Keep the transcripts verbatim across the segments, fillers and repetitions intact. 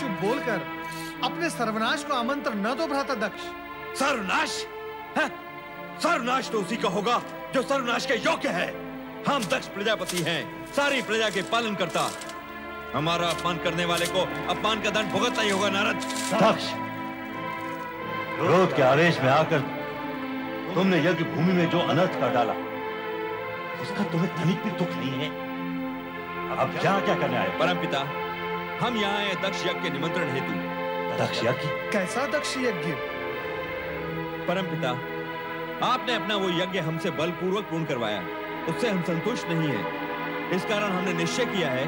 शुभ बोलकर अपने सर्वनाश को आमंत्रण न दो भ्राता दक्ष। सर्वनाश? है? सर्वनाश तो उसी का होगा जो सर्वनाश के योग्य है। हम दक्ष प्रजापति हैं, सारी प्रजा के पालन करता। हमारा अपमान करने वाले को अपमान का दंड भुगतना ही होगा। नारद, दक्ष, क्रोध के आवेश में आकर तुमने यज्ञ भूमि में जो अनर्थ कर डाला उसका तुम्हें तनिक भी दुख नहीं है? अब यहाँ क्या करने आए? परमपिता, हम यहाँ आए दक्ष यज्ञ के निमंत्रण हेतु। दक्ष यज्ञ? कैसा दक्ष यज्ञ? परमपिता, आपने अपना वो यज्ञ हमसे बलपूर्वक पूर्ण करवाया, उससे हम संतुष्ट नहीं हैं। इस कारण हमने निश्चय किया है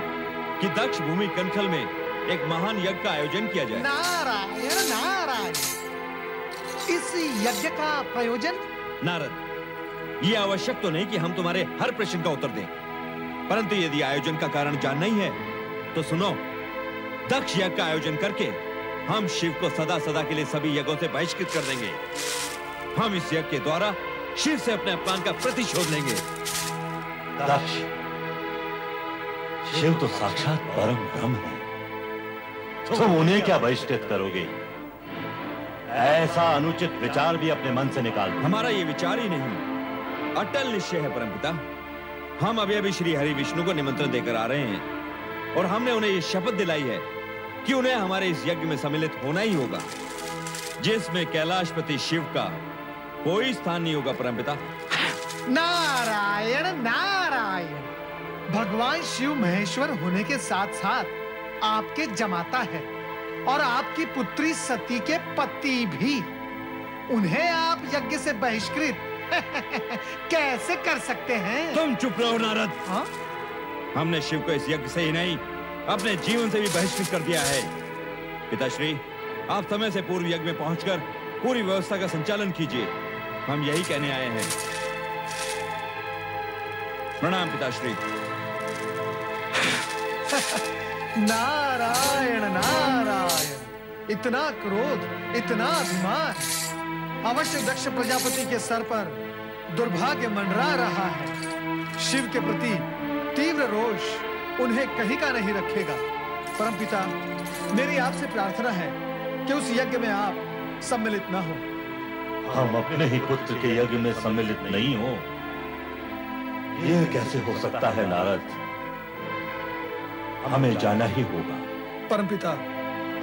कि दक्ष भूमि कंखल में एक महान यज्ञ का आयोजन किया जाए। नारायण नारायण, इस यज्ञ का प्रयोजन? नारद, ये आवश्यक तो नहीं कि हम तुम्हारे हर प्रश्न का उत्तर दें, परंतु यदि आयोजन का कारण जानना ही है तो सुनो, दक्ष यज्ञ का आयोजन करके हम शिव को सदा सदा के लिए सभी यज्ञों से बहिष्कृत कर देंगे। हम इस यज्ञ के द्वारा शिव से अपने अपमान का प्रतिशोध लेंगे। दक्ष, शिव तो साक्षात परम ब्रह्म है, तुम उन्हें क्या बहिष्कृत करोगे? ऐसा अनुचित विचार भी अपने मन से निकाल दो। हमारा ये विचार ही नहीं, अटल निश्चय है परमपिता। हम अभी अभी श्री हरि विष्णु को निमंत्रण देकर आ रहे हैं और हमने उन्हें ये शपथ दिलाई है कि उन्हें हमारे इस यज्ञ में सम्मिलित होना ही होगा, जिसमें कैलाशपति शिव का कोई स्थान नहीं होगा। परमपिता, नारायण नारायण, भगवान शिव महेश्वर होने के साथ साथ आपके जमाता है और आपकी पुत्री सती के पति भी, उन्हें आप यज्ञ से बहिष्कृत कैसे कर सकते हैं? तुम चुप रहो नारद। हा? हमने शिव को इस यज्ञ से ही नहीं अपने जीवन से भी बहिष्कृत कर दिया है। पिताश्री, आप समय से पूर्व यज्ञ में पहुंचकर पूरी व्यवस्था का संचालन कीजिए, हम यही कहने आए हैं। प्रणाम पिताश्री। नारायण नारायण, इतना क्रोध, इतना अभिमान, अवश्य दक्ष प्रजापति के सर पर दुर्भाग्य मंडरा रहा है। शिव के प्रति तीव्र रोष उन्हें कहीं का नहीं रखेगा। परमपिता, मेरी आपसे प्रार्थना है कि उस यज्ञ में आप सम्मिलित न हो। हम अपने ही पुत्र के यज्ञ में सम्मिलित नहीं हो, यह कैसे हो सकता है नारद? हमें जाना ही होगा। परमपिता,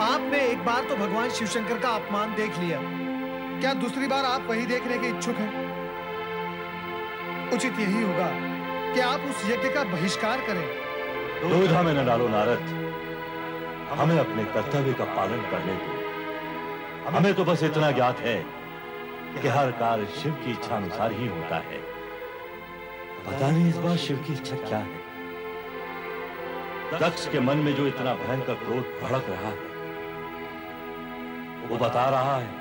आपने एक बार तो भगवान शिवशंकर का अपमान देख लिया, क्या दूसरी बार आप वही देखने के इच्छुक हैं? उचित यही होगा कि आप उस यज्ञ का बहिष्कार करें। दुविधा में न डालो नारद, हमें अपने कर्तव्य का पालन करने दो। हमें तो बस इतना ज्ञात है कि हर कार्य शिव की इच्छा अनुसार ही होता है। पता नहीं इस बार शिव की इच्छा क्या है। दक्ष के मन में जो इतना भयंकर क्रोध भड़क रहा है वो बता रहा है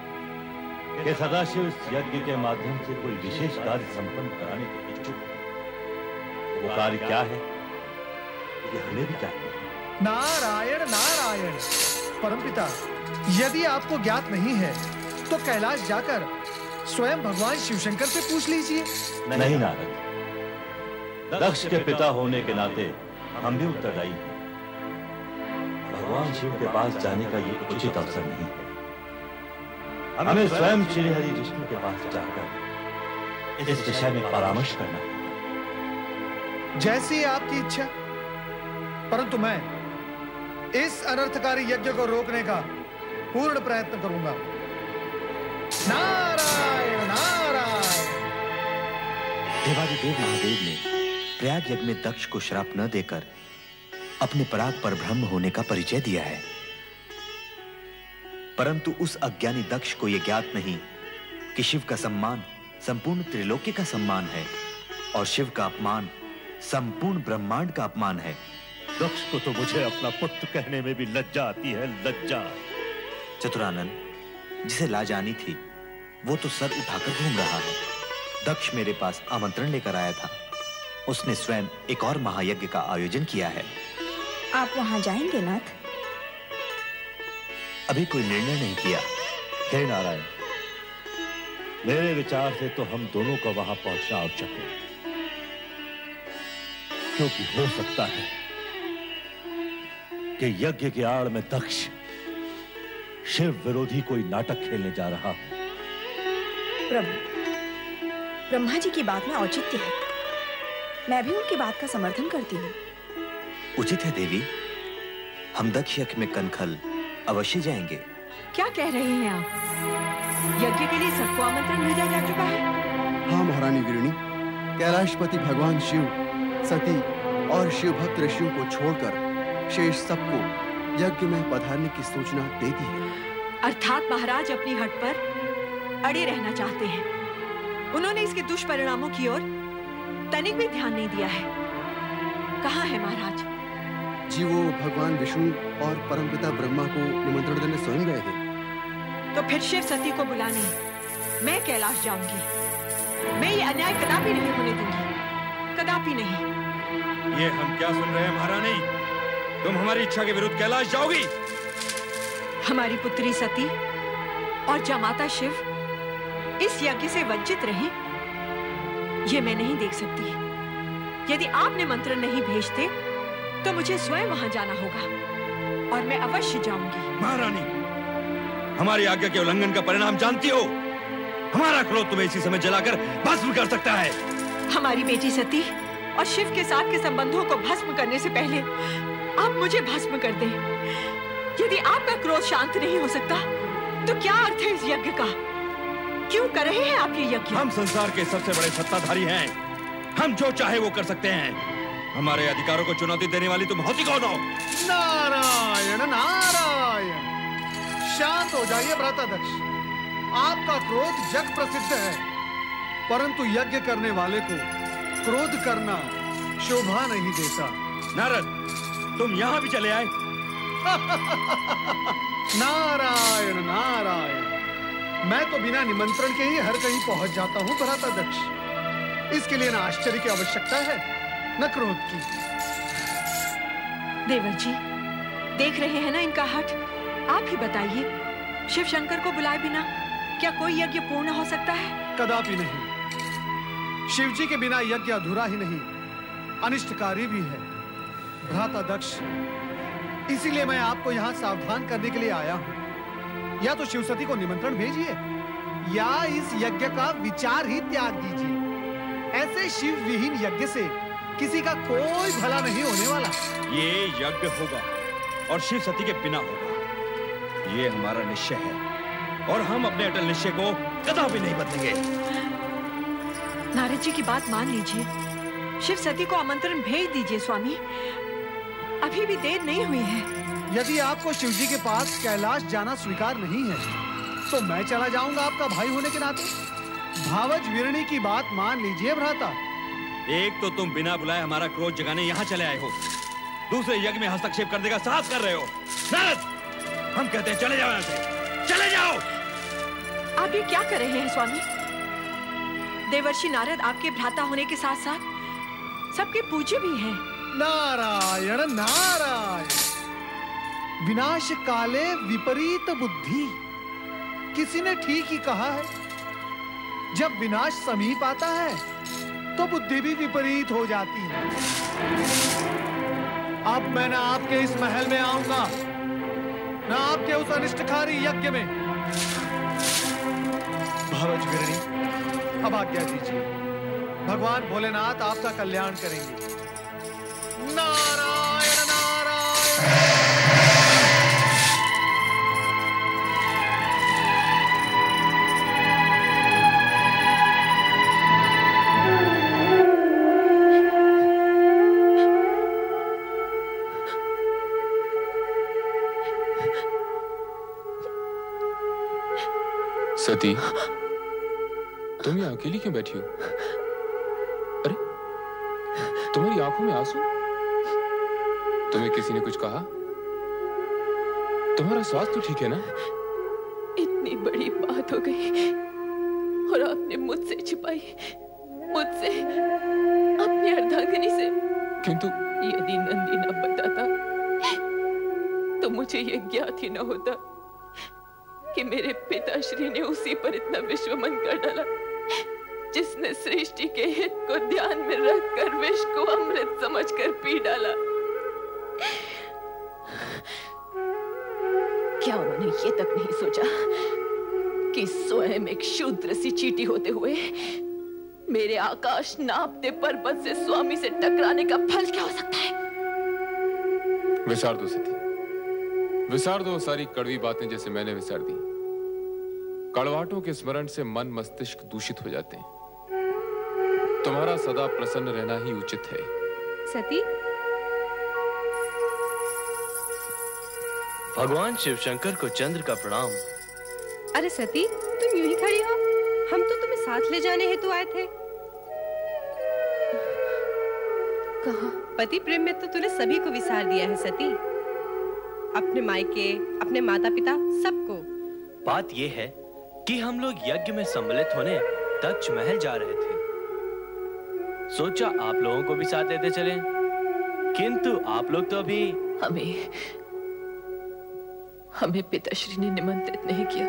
कि सदाशिव इस यज्ञ के माध्यम से कोई विशेष कार्य संपन्न कराने के इच्छुक है। वो कार्य क्या है ये हमें भी जानना है। नारायण नारायण, परमपिता, यदि आपको ज्ञात नहीं है तो कैलाश जाकर स्वयं भगवान शिवशंकर से पूछ लीजिए। नहीं नारद, दक्ष के पिता होने के नाते हम भी उत्तरदायी हैं। भगवान शिव के पास जाने का ये उचित अवसर नहीं है। हमें स्वयं श्री हरि विष्णु के पास जाकर इस विषय में परामर्श करना है। जैसी आपकी इच्छा, परंतु मैं इस अनर्थकारी यज्ञ को रोकने का पूर्ण प्रयत्न करूंगा। नारायण नारायण। देवाधिदेव महादेव ने प्रयाग यज्ञ में दक्ष को श्राप न देकर अपने पराग पर ब्रह्म होने का परिचय दिया है, परंतु उस अज्ञानी दक्ष को यह ज्ञात नहीं कि शिव का सम्मान संपूर्ण त्रिलोक्य का सम्मान है और शिव का अपमान संपूर्ण ब्रह्मांड का अपमान है। दक्ष को तो मुझे अपना पुत्र कहने में भी लज्जा आती है, लज्जा। चतुरानंद, जिसे लाज आनी थी वो तो सर उठाकर घूम रहा है। दक्ष मेरे पास आमंत्रण लेकर आया था, उसने स्वयं एक और महायज्ञ का आयोजन किया है। आप वहां जाएंगे नाथ? अभी कोई निर्णय नहीं किया। हे नारायण, मेरे विचार से तो हम दोनों को वहां पहुंचना आवश्यक है, क्योंकि हो सकता है कि यज्ञ के आड़ में दक्ष शिव विरोधी कोई नाटक खेलने जा रहा। प्रभु, ब्रह्मा जी की बात में औचित्य है, मैं भी उनकी बात का समर्थन करती हूँ। उचित है देवी, हम दक्ष यज्ञ में कनखल अवश्य जाएंगे। क्या कह रहे हैं आप? यज्ञ के लिए सबको आमंत्रण भेजा जा चुका है। हाँ महारानी गिरिणी, कैलाशपति भगवान शिव, सती और शिव भक्त ऋषियों को छोड़कर शेष सबको यज्ञ में पधारने की सूचना दे दी है। अर्थात महाराज अपनी हट पर अड़े रहना चाहते हैं। उन्होंने इसके दुष्परिणामों की ओर तनिक भी ध्यान नहीं दिया है। कहाँ है महाराज जी? वो भगवान विष्णु और परमपिता ब्रह्मा को निमंत्रण देने स्वयं गए थे। तो फिर शिव सती को बुला नहीं, मैं कैलाश जाऊंगी। मैं ये अन्याय कदापि नहीं होने दूंगी, कदापि नहीं। ये हम क्या सुन रहे हैं महारानी? तुम हमारी इच्छा के विरुद्ध कैलाश जाओगी? हमारी पुत्री सती और जामाता शिव इस यज्ञ से वंचित रहे, ये मैं नहीं देख सकती। यदि आप निमंत्रण नहीं भेजते तो मुझे स्वयं वहां जाना होगा और मैं अवश्य जाऊंगी। महारानी, हमारी आज्ञा के उल्लंघन का परिणाम जानती हो? हमारा क्रोध तुम्हें इसी समय जलाकर भस्म कर सकता है। हमारी बेटी सती और शिव के साथ के संबंधों को भस्म करने से पहले आप मुझे भस्म कर दें। यदि आपका क्रोध शांत नहीं हो सकता तो क्या अर्थ है इस यज्ञ का? क्यों कर रहे हैं आप ये यज्ञ? हम संसार के सबसे बड़े सत्ताधारी हैं, हम जो चाहे वो कर सकते हैं। हमारे अधिकारों को चुनौती देने वाली तुम होती कौन हो? नारायण नारायण, शांत हो जाइए भ्राताध्यक्ष। आपका क्रोध जग प्रसिद्ध है, परंतु यज्ञ करने वाले को क्रोध करना शोभा नहीं देता। नारद, तुम यहाँ भी चले आए। नारायण नारायण, मैं तो बिना निमंत्रण के ही हर कहीं पहुँच जाता हूँ भ्राताध्यक्ष। इसके लिए ना आश्चर्य की आवश्यकता है न क्रोध की। देवर जी, देख रहे हैं ना इनका हठ। आप ही बताइए, शिव शंकर को बुलाए बिना क्या कोई यज्ञ पूर्ण हो सकता है? कदापि नहीं। शिव जी के बिना यज्ञ अधूरा ही नहीं, अनिष्टकारी भी है भ्राता दक्ष। इसीलिए मैं आपको यहाँ सावधान करने के लिए आया हूँ। या तो शिवसती को निमंत्रण भेजिए या इस यज्ञ का विचार ही त्याग दीजिए। ऐसे शिव विहीन यज्ञ से किसी का कोई भला नहीं होने वाला। ये यज्ञ होगा और शिव सती के बिना होगा, ये हमारा निश्चय है और हम अपने अटल निश्चय को कदापि नहीं बदलेंगे। नारद जी की बात मान लीजिए, शिव सती को आमंत्रण भेज दीजिए स्वामी, अभी भी देर नहीं हुई है। यदि आपको शिव जी के पास कैलाश जाना स्वीकार नहीं है तो मैं चला जाऊंगा आपका भाई होने के नाते। भावज वीरणी की बात मान लीजिए भ्राता। एक तो तुम बिना बुलाए हमारा क्रोध जगाने यहाँ चले आए हो, दूसरे यज्ञ में हस्तक्षेप करने का साहस कर रहे हो। नारद, हम कहते हैं चले जाओ यहाँ से, चले जाओ। आप ये क्या कर रहे हैं स्वामी? देवर्षि नारद आपके भ्राता होने के साथ साथ सबके पूज्य भी हैं। नारायण नारायण, विनाश काले विपरीत बुद्धि, किसी ने ठीक ही कहा है। जब विनाश समीप आता है तो बुद्धि भी विपरीत हो जाती है। अब मैं ना आपके इस महल में आऊंगा ना आपके उस अनिष्टकारी यज्ञ में। भावज गिरिणी, अब आज्ञा दीजिए, भगवान भोलेनाथ आपका कल्याण करेंगे। नारायण नारायण। सती, तुम यहाँ अकेली क्यों बैठी हो? अरे, तुम्हारी आंखों में आंसू? तुम्हें किसी ने कुछ कहा? तुम्हारा स्वास्थ्य तो ठीक है ना? इतनी बड़ी बात हो गई और आपने मुझसे छिपाई, मुझसे अपनी अर्धांगिनी से। किंतु यदि नंदी न बताता तो मुझे ये ज्ञात ही न होता कि मेरे पिताश्री ने उसी पर इतना विश्वमन कर डाला जिसने सृष्टि के हित को ध्यान में रखकर विष को अमृत समझकर पी डाला। क्या उन्होंने ये तक नहीं सोचा कि स्वयं एक शूद्र सी चीटी होते हुए मेरे आकाश नापते पर्वत से स्वामी से टकराने का फल क्या हो सकता है? विसार दो सती, विसार दो सारी कड़वी बातें जैसे मैंने विसार दी। कड़वाटों के स्मरण से मन मस्तिष्क दूषित हो जाते हैं। तुम्हारा सदा प्रसन्न रहना ही उचित है। सती, भगवान शिव शंकर को चंद्र का प्रणाम। अरे सती, तुम यूं ही खड़ी हो? हम तो तुम्हें साथ ले जाने हेतु आए थे। कहा पति प्रेम में तो तूने सभी को विसार दिया है सती, अपने मायके, अपने माता पिता, सबको। बात यह है कि हम लोग यज्ञ में सम्मिलित होने दक्ष महल जा रहे थे, सोचा आप लोगों को भी साथ लेते चलें, किंतु आप लोग तो अभी हमें हमें पिताश्री ने निमंत्रित नहीं किया।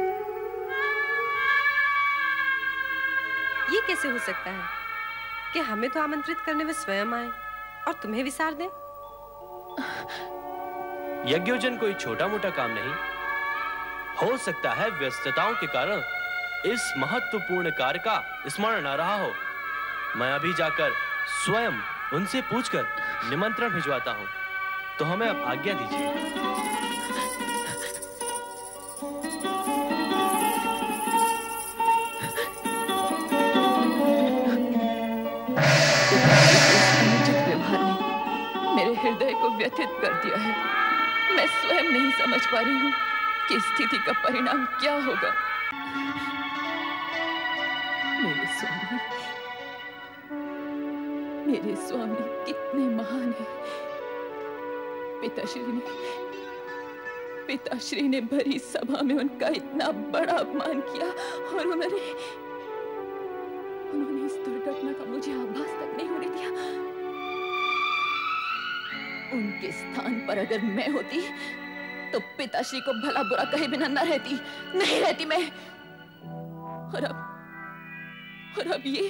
ये कैसे हो सकता है कि हमें तो आमंत्रित करने वे स्वयं आए और तुम्हें विसार दें? यज्ञोजन कोई छोटा मोटा काम नहीं। हो सकता है व्यस्तताओं के कारण इस महत्वपूर्ण कार्य का स्मरण न रहा हो। मैं अभी जाकर स्वयं उनसे पूछकर निमंत्रण भिजवाता हूँ, तो हमें अब आज्ञा दीजिए। हृदय को व्यथित कर दिया है। मैं स्वयं नहीं समझ पा रही हूँ कि स्थिति का परिणाम क्या होगा। मेरे स्वामी, मेरे स्वामी कितने महान हैं। पिताश्री ने पिताश्री ने भरी सभा में उनका इतना बड़ा अपमान किया और उन्होंने उन्होंने इस दुर्घटना का मुझे आभास तक नहीं होने दिया। उनके स्थान पर अगर मैं होती तो पिताश्री को भला बुरा कहे बिना न रहती नहीं रहती मैं। और अब और अब ये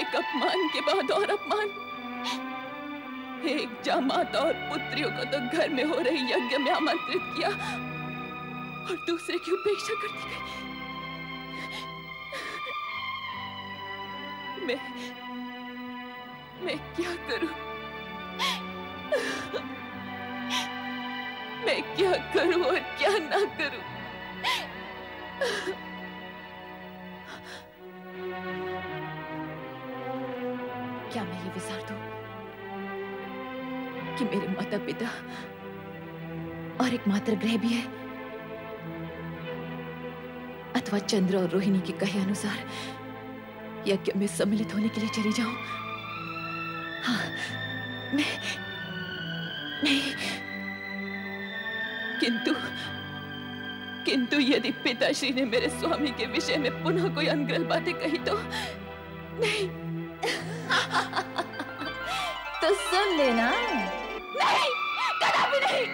एक अपमान के बाद और अपमान। एक जामाता और पुत्रियों को तो घर में हो रही यज्ञ में आमंत्रित किया और दूसरे की उपेक्षा करती गई। मैं मैं क्या करूं? मैं क्या करूं और क्या ना करूं? क्या मैं ये विचार दूं कि मेरे माता पिता और एक मात्र ग्रह भी है, अथवा चंद्र और रोहिणी के कहे अनुसार यज्ञ में सम्मिलित होने के लिए चली जाऊं? हाँ, मैं नहीं, किंतु किंतु यदि पिताश्री ने मेरे स्वामी के विषय में पुनः कोई अनग्रल बातें कही तो नहीं। तो सुन लेना। नहीं, कदापि नहीं।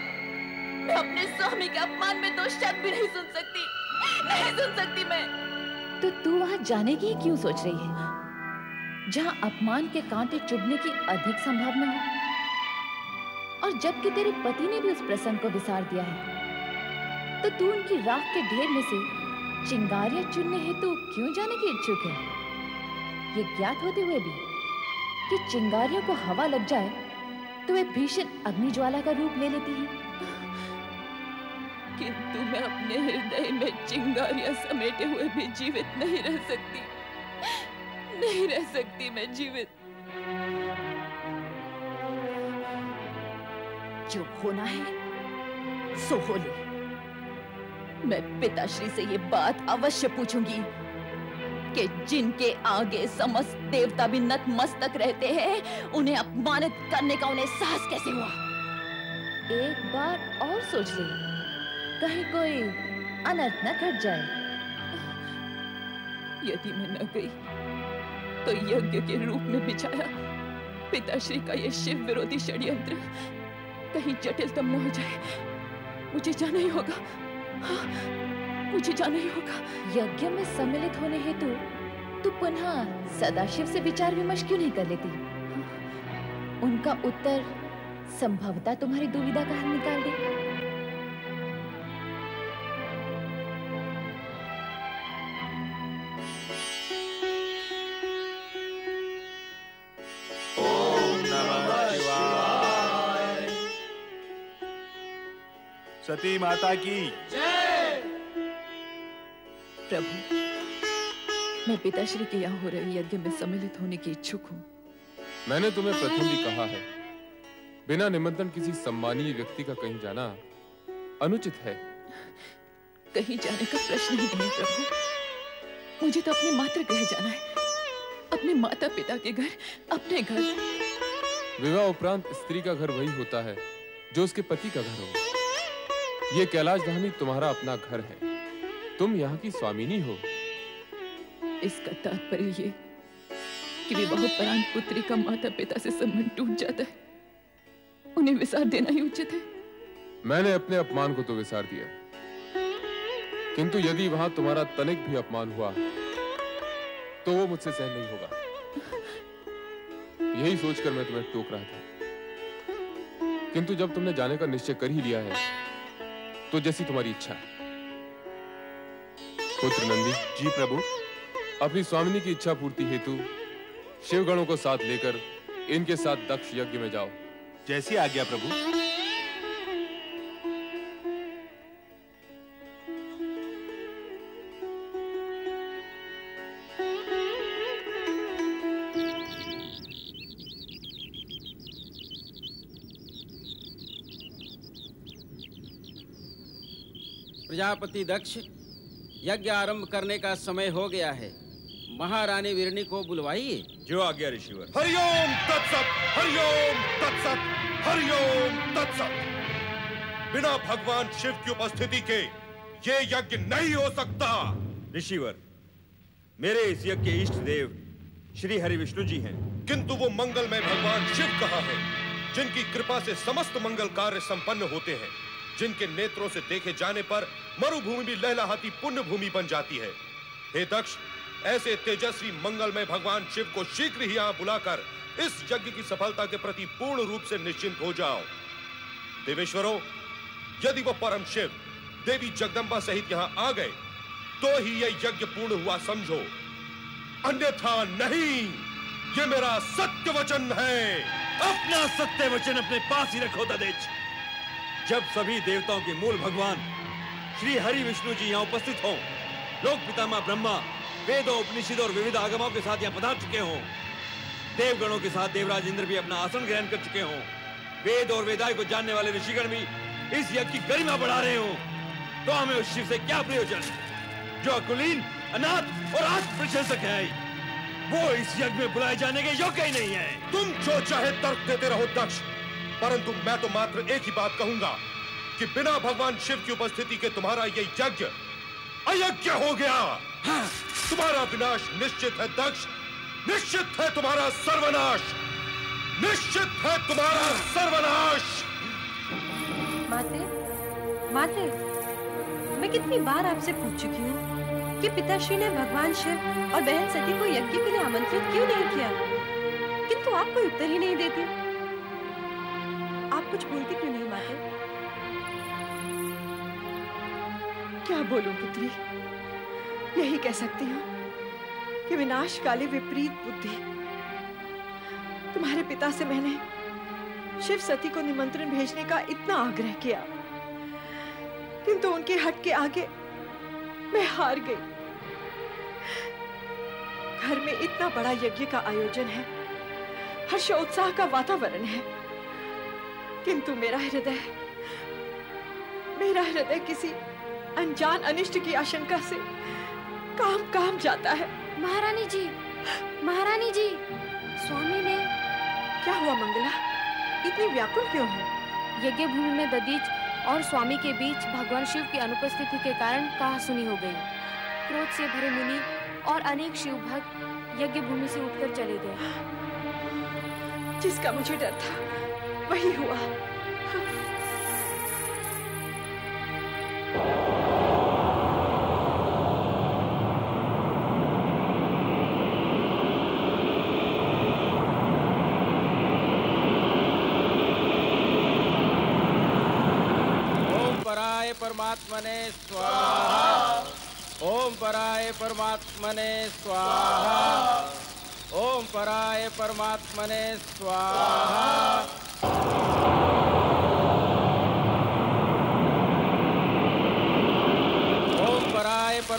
मैं अपने स्वामी के अपमान में दो शब्द भी नहीं सुन सकती, नहीं सुन सकती मैं। तो तू वहां जाने की क्यों सोच रही है, जहाँ अपमान के कांटे चुभने की अधिक संभावना है, और जबकि तेरे पति ने भी उस प्रसंग को विसार दिया है? तो तू उनकी राख के ढेर में से चिंगारियां चुनने हेतु क्यों जाने की इच्छुक है? ये ज्ञात होते हुए भी कि चिंगारियों को हवा लग जाए तो वे भीषण अग्निज्वाला का रूप ले लेती हैं। किंतु मैं अपने हृदय में चिंगारियां समेटे हुए भी जीवित नहीं रह सकती, नहीं रह सकती मैं जीवित। जो होना है सो हो ले। मैं पिताश्री से ये बात अवश्य पूछूंगी कि जिनके आगे समस्त देवता भी नतमस्तक रहते हैं, उन्हें अपमानित करने का उन्हें साहस कैसे हुआ? एक बार और सोच ले, कहीं कोई अनर्थ न घट जाए। यदि मैं न गई तो यज्ञ के रूप में बिछाया पिताश्री का ये शिव विरोधी षड्यंत्र कहीं जटिलतम न हो जाए। मुझे जाना ही होगा। हाँ, मुझे जाना ही होगा। यज्ञ में सम्मिलित होने हेतु तू पुनः सदाशिव से विचार विमर्श क्यों नहीं कर लेती? उनका उत्तर संभवतः तुम्हारी दुविधा का हल निकाल दे। सती माता की जय। प्रभु, मैं पिताश्री के यहाँ हो रही यज्ञ में सम्मिलित होने की इच्छुक हूँ। मैंने तुम्हें प्रथम भी कहा है, बिना निमंत्रण किसी सम्मानीय व्यक्ति का कहीं जाना अनुचित है। कहीं जाने का प्रश्न ही नहीं प्रभु, मुझे तो अपने मातृ गृह जाना है, अपने माता पिता के घर, अपने घर। विवाह उपरांत स्त्री का घर वही होता है जो उसके पति का घर हो। ये कैलाश धामी तुम्हारा अपना घर है, तुम यहाँ की स्वामिनी हो। इसका तात्पर्य ये कि विवाहोपरांत पुत्री का माता पिता से संबंध टूट जाता है, उन्हें विसार देना ही उचित है। मैंने अपने अपमान को तो विसार दिया, किंतु यदि वहां तुम्हारा तनिक भी अपमान हुआ तो वो मुझसे सहन नहीं होगा। यही सोचकर मैं तुम्हें टोक रहा था, किंतु जब तुमने जाने का निश्चय कर ही लिया है तो जैसी तुम्हारी इच्छा। पुत्र नंदी जी। प्रभु, अपनी स्वामिनी की इच्छा पूर्ति हेतु शिवगणों को साथ लेकर इनके साथ दक्ष यज्ञ में जाओ। जैसी आज्ञा प्रभु। प्रजापति दक्ष, यज्ञ आरंभ करने का समय हो गया है, महारानी वीरनी को बुलवाइए। जो आज्ञा ऋषिवर। हरिओम तत्सत, हरिओम तत्सत, हरिओम तत्सत। बिना भगवान शिव की उपस्थिति के ये यज्ञ नहीं हो सकता। ऋषिवर, मेरे इस यज्ञ के इष्ट देव श्री हरि विष्णु जी हैं, किंतु वो मंगलमय भगवान शिव कहाँ है, जिनकी कृपा से समस्त मंगल कार्य संपन्न होते हैं, जिनके नेत्रों से देखे जाने पर मरुभूमि भी लहलहाती पुण्य भूमि बन जाती है। हे दक्ष, ऐसे तेजस्वी मंगलमय भगवान शिव को शीघ्र ही यहाँ बुलाकर इस यज्ञ की सफलता के प्रति पूर्ण रूप से निश्चिंत हो जाओ। देवेश्वरों, यदि वो परम शिव देवी जगदम्बा सहित यहाँ आ गए तो ही यह यज्ञ पूर्ण हुआ समझो, अन्यथा नहीं। ये मेरा सत्य वचन है। अपना सत्य वचन अपने पास ही रखो दधीच। जब सभी देवताओं के मूल भगवान श्री हरि विष्णु जी यहाँ उपस्थित हो, लोक पितामह ब्रह्मा वेदों, उपनिषदों और विविध आगमों के साथ यहाँ पधार चुके हों, देवगणों के साथ देवराज इंद्र भी अपना आसन ग्रहण कर चुके हों, वेद और वेदाय को जानने वाले ऋषिगण भी इस यज्ञ की गरिमा बढ़ा रहे हों, तो हमें उस शिव से क्या प्रयोजन जो अकुलीन, अनाथ और आत्मप्रशंसक है। वो इस यज्ञ में बुलाए जाने के योग्य ही नहीं है। तुम जो चाहे तर्क देते रहो दक्ष, परंतु मैं तो मात्र एक ही बात कहूंगा कि बिना भगवान शिव की उपस्थिति के तुम्हारा ये यज्ञ अयज्ञ हो गया। हाँ। तुम्हारा विनाश निश्चित है दक्ष, निश्चित है तुम्हारा सर्वनाश, निश्चित है तुम्हारा सर्वनाश। माते, माते, मैं कितनी बार आपसे पूछ चुकी हूँ कि पिताश्री ने भगवान शिव और बहन सती को यज्ञ के लिए आमंत्रित क्यों नहीं किया, किंतु आप कोई उत्तर ही नहीं देती। आप कुछ बोलती क्यों नहीं माते? क्या बोलूं पुत्री, यही कह सकती हूँ कि विनाशकाली विपरीत बुद्धि। तुम्हारे पिता से मैंने शिव सती को निमंत्रण भेजने का इतना आग्रह किया, किंतु उनके हट के आगे मैं हार गई। घर में इतना बड़ा यज्ञ का आयोजन है, हर्षोत्साह का वातावरण है, किंतु मेरा हृदय मेरा हृदय किसी अनजान अनिष्ट की आशंका से काम काम जाता है। महारानी जी, महारानी जी, स्वामी ने। क्या हुआ मंगला, इतनी व्याकुल क्यों हो? यज्ञ भूमि में दधीच और स्वामी के बीच भगवान शिव की अनुपस्थिति के कारण कहासुनी हो गई। क्रोध से भरे मुनि और अनेक शिव भक्त यज्ञ भूमि से उठकर चले गए। जिसका मुझे डर था वही हुआ। परमात्मने स्वाहा। ओम पराय परमात्मने स्वाहा। ओम पराय परमात्मने स्वाहा।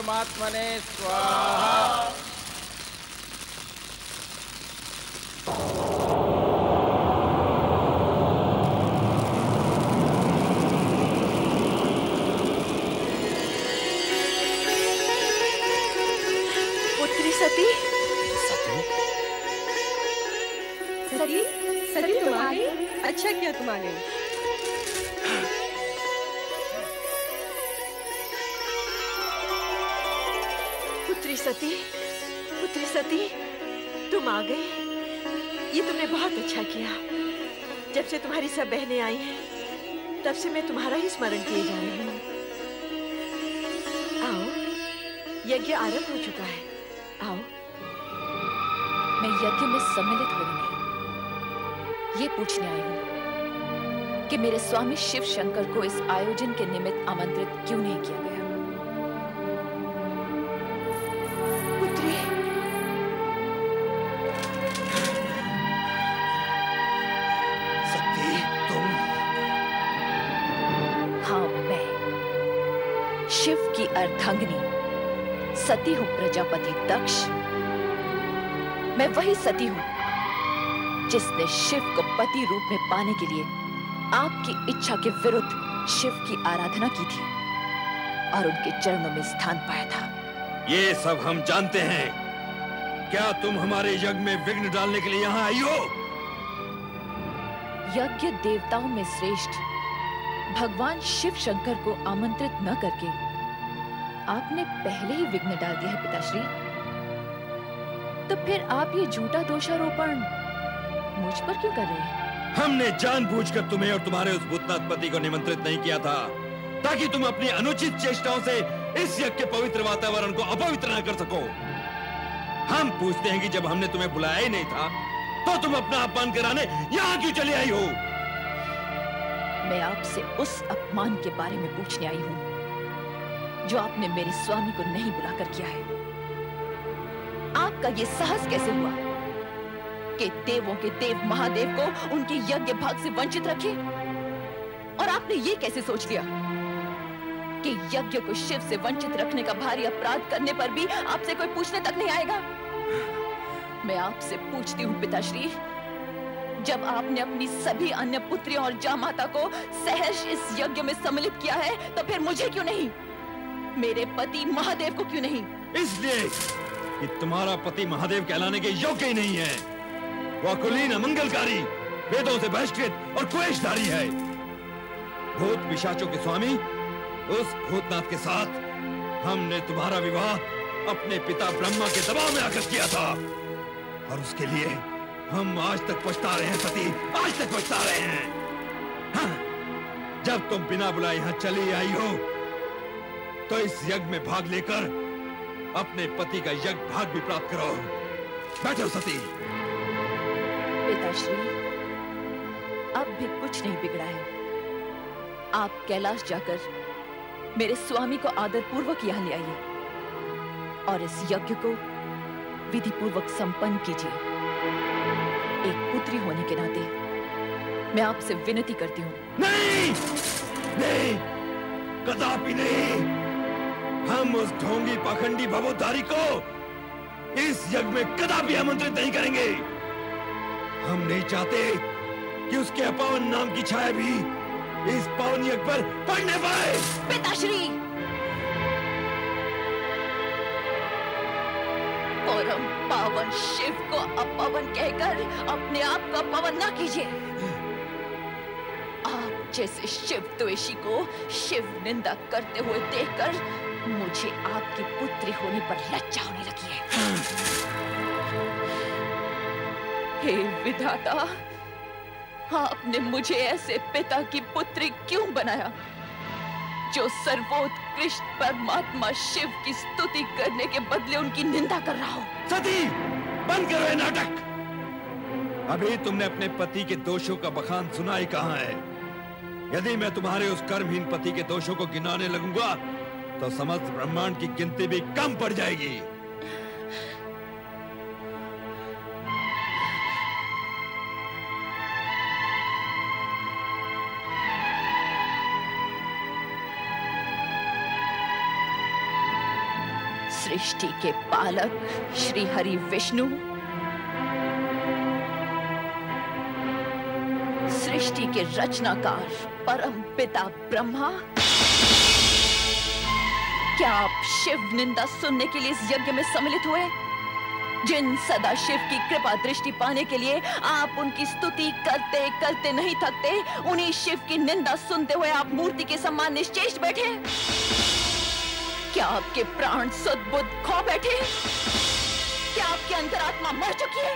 परमात्मने स्वाहा। पुत्री सती, सती, सती, सती तुम आ गई, अच्छा किया तुम आ गई। सती, पुत्री सती, तुम आ गई, ये तुमने बहुत अच्छा किया। जब से तुम्हारी सब बहनें आई हैं, तब से मैं तुम्हारा ही स्मरण किए जा रही हूँ। आओ, यज्ञ आरंभ हो चुका है, आओ। मैं यज्ञ में सम्मिलित हो रही, ये पूछने आई हूँ कि मेरे स्वामी शिव शंकर को इस आयोजन के निमित्त आमंत्रित क्यों नहीं किया गया। अर्धांगिनी सती हूं प्रजापति दक्ष, मैं वही सती हूं जिसने शिव को पति रूप में पाने के लिए आपकी इच्छा के विरुद्ध शिव की आराधना की थी और उनके चरणों में स्थान पाया था। ये सब हम जानते हैं। क्या तुम हमारे यज्ञ में विघ्न डालने के लिए यहाँ आई हो? यज्ञ देवताओं में श्रेष्ठ भगवान शिव शंकर को आमंत्रित न करके आपने पहले ही विघ्न डाल दिया है पिताश्री। तो फिर आप ये झूठा दोषारोपण मुझ पर क्यों कर रहे हैं? हमने जानबूझकर तुम्हें और तुम्हारे उस भूतनाथ पति को निमंत्रित नहीं किया था ताकि तुम अपनी अनुचित चेष्टाओं से इस यज्ञ के पवित्र वातावरण को अपवित्र न कर सको। हम पूछते हैं कि जब हमने तुम्हें बुलाया ही नहीं था तो तुम अपना अपमान कराने यहाँ क्यों चली आई हो? मैं आपसे उस अपमान के बारे में पूछने आई हूँ जो आपने मेरे स्वामी को नहीं बुलाकर किया है। आपका ये साहस कैसे हुआ कि देवों के देव महादेव को उनके यज्ञ भाग से वंचित रखे? और आपने ये कैसे सोच लिया कि यज्ञ को शिव से वंचित रखने का भारी अपराध करने पर भी आपसे कोई पूछने तक नहीं आएगा? मैं आपसे पूछती हूँ पिताश्री, जब आपने अपनी सभी अन्य पुत्रियों और जामाता को सहर्ष इस यज्ञ में सम्मिलित किया है तो फिर मुझे क्यों नहीं, मेरे पति महादेव को क्यों नहीं? इसलिए कि तुम्हारा पति महादेव कहलाने के योग्य ही नहीं है। वह कुलीन अमंगलकारी, वेदों से बहिष्कृत और क्लेशधारी है। भूत पिशाचों के स्वामी उस भूतनाथ के साथ हमने तुम्हारा विवाह अपने पिता ब्रह्मा के दबाव में आकर किया था और उसके लिए हम आज तक पछता रहे हैं सती, आज तक पछता रहे हैं। हाँ, जब तुम बिना बुलाए यहाँ चली आई हो तो इस यज्ञ में भाग लेकर अपने पति का यज्ञ भाग भी प्राप्त करो। बैठो सती। पिताश्री, अब भी कुछ नहीं बिगड़ा है। आप कैलाश जाकर मेरे स्वामी को आदर पूर्वक यहाँ ले आइए और इस यज्ञ को विधि पूर्वक संपन्न कीजिए। एक पुत्री होने के नाते मैं आपसे विनती करती हूँ। नहीं, नहीं, कदापि नहीं। हम उस ढोंगी पाखंडी भवोधारी को इस यज्ञ में कदापि आमंत्रित नहीं करेंगे। हम नहीं चाहते कि उसके अपावन नाम की छाया भी इस पावन यज्ञ पर पड़ने पाए। पिताश्री, परम पावन शिव को अपवन कहकर अपने आप का अपवन ना कीजिए। जैसे शिव द्वेषी को शिव निंदा करते हुए देखकर मुझे आपकी पुत्री होने पर लज्जा होने लगी है। हे विधाता, आपने मुझे ऐसे पिता की पुत्री क्यों बनाया जो सर्वोत्कृष्ट परमात्मा शिव की स्तुति करने के बदले उनकी निंदा कर रहा हो? सती, बंद करो ये नाटक। अभी तुमने अपने पति के दोषों का बखान सुना ही कहाँ है। यदि मैं तुम्हारे उस कर्महीन पति के दोषों को गिनाने लगूंगा तो समस्त ब्रह्मांड की गिनती भी कम पड़ जाएगी। सृष्टि के पालक श्री हरि विष्णु, सृष्टि के रचनाकार परम पिता ब्रह्मा, क्या आप शिव निंदा सुनने के लिए इस यज्ञ में सम्मिलित हुए? जिन सदा शिव की कृपा दृष्टि पाने के लिए आप उनकी स्तुति करते करते नहीं थकते, उन्हीं शिव की निंदा सुनते हुए आप मूर्ति के समान निश्चेष्ट बैठे। क्या आपके प्राण सुध बुध खो बैठे? क्या आपकी अंतरात्मा मर चुकी है?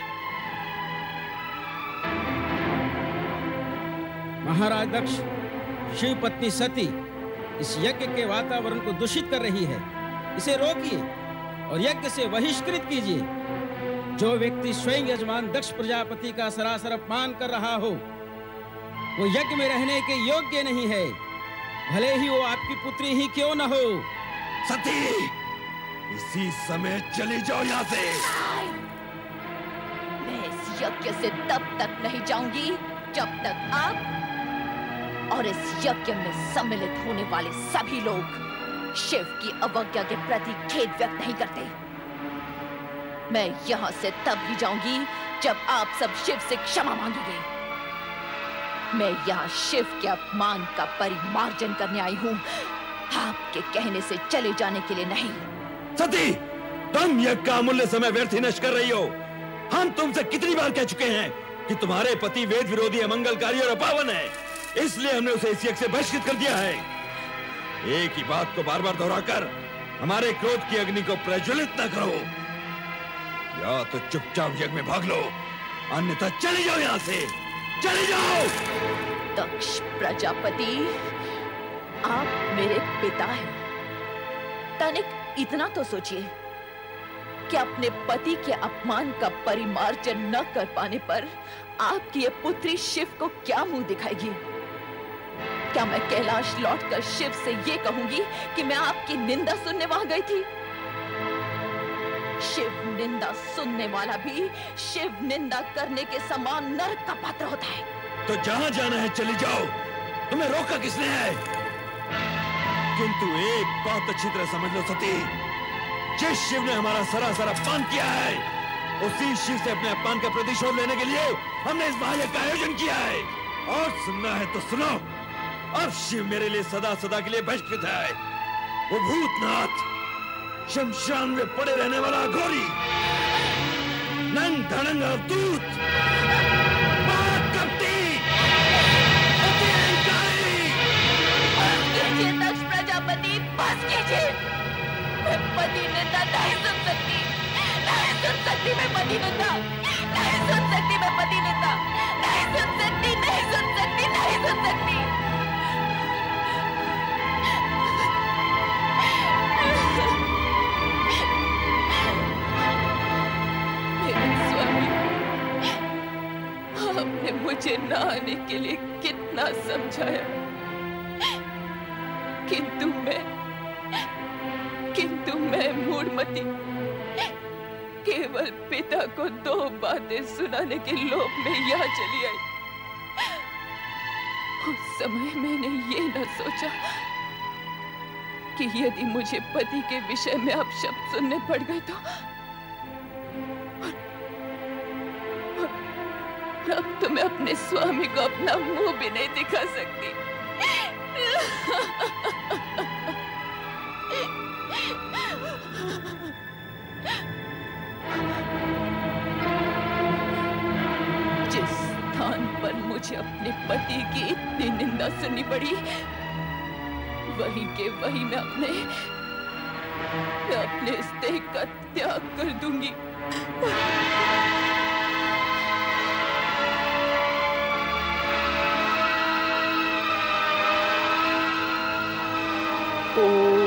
महाराज दक्ष, शिव पत्नी सती इस यज्ञ के वातावरण को दूषित कर रही है। इसे रोकिए और यज्ञ से बहिष्कृत कीजिए। जो व्यक्ति स्वयं यजमान दक्ष प्रजापति का सरासर अपमान कर रहा हो, वो यज्ञ में रहने के योग्य नहीं है, भले ही वो आपकी पुत्री ही क्यों न हो। सती, इसी समय चली जाओ यहाँ से। मैं इस यज्ञ से तब तक नहीं जाऊंगी जब तक आप और इस यज्ञ में सम्मिलित होने वाले सभी लोग शिव की अवज्ञा के प्रति खेद व्यक्त नहीं करते। मैं यहाँ से तब ही जाऊंगी जब आप सब शिव से क्षमा मांगोगे। मैं यहाँ शिव के अपमान का परिमार्जन करने आई हूँ, आपके कहने से चले जाने के लिए नहीं। सती, तुम यज्ञ का अमूल्य समय व्यर्थ ही नष्ट कर रही हो। हम तुमसे कितनी बार कह चुके हैं कि तुम्हारे पति वेद विरोधी, अमंगलकारी और अपावन है, इसलिए हमने उसे इस यज्ञ से बहिष्कृत कर दिया है। एक ही बात को बार बार दोहराकर हमारे क्रोध की अग्नि को प्रज्वलित न करो। या तो चुपचाप यज्ञ में भाग लो, अन्यथा चले जाओ यहाँ से, चले जाओ। दक्ष प्रजापति, आप मेरे पिता हैं। तनिक इतना तो सोचिए कि अपने पति के अपमान का परिमार्जन न कर पाने पर आपकी ये पुत्री शिव को क्या मुंह दिखाएगी? क्या मैं कैलाश लौटकर शिव से ये कहूंगी कि मैं आपकी निंदा सुनने वहां गई थी? शिव निंदा सुनने वाला भी शिव निंदा करने के समान नरक का पात्र होता है। तो जहां जाना है चली जाओ, तुम्हें रोका किसने है? किंतु एक बात अच्छी तरह समझ लो सती, जिस शिव ने हमारा सरासर अपमान किया है, उसी शिव से अपने अपमान का प्रतिशोध लेने के लिए हमने इस महायज्ञ का आयोजन किया है। और सुनना है तो सुनो, अब शिव मेरे लिए सदा सदा के लिए बहिष्कृत है। वो भूतनाथ, शमशान में पड़े रहने वाला घोरी, नंग धड़ंग अवधूत, पापकपटी, अतिरंकारी। बस कीजिए दक्ष प्रजापति, बस कीजिए। मैं पति निंदा नहीं सुन सकती, नहीं सुन सकती मैं पति निंदा, नहीं सुन सकती मैं पति निंदा, नहीं सुन सकती, नहीं सुन सकती, नहीं सुन सकती। आपने मुझे ना आने के लिए कितना समझाया, किंतु मैं किंतु मैं मूढ़मती केवल पिता को दो बातें सुनाने के लोभ में यहाँ चली आई। उस समय मैंने ये न सोचा कि यदि मुझे पति के विषय में आप शब्द सुनने पड़ गए तो अब तो मैं अपने स्वामी को अपना मुंह भी नहीं दिखा सकती। जिस स्थान पर मुझे अपने पति की इतनी निंदा सुननी पड़ी, वहीं के वहीं मैं अपने मैं अपने इस देह का त्याग कर दूंगी। Oh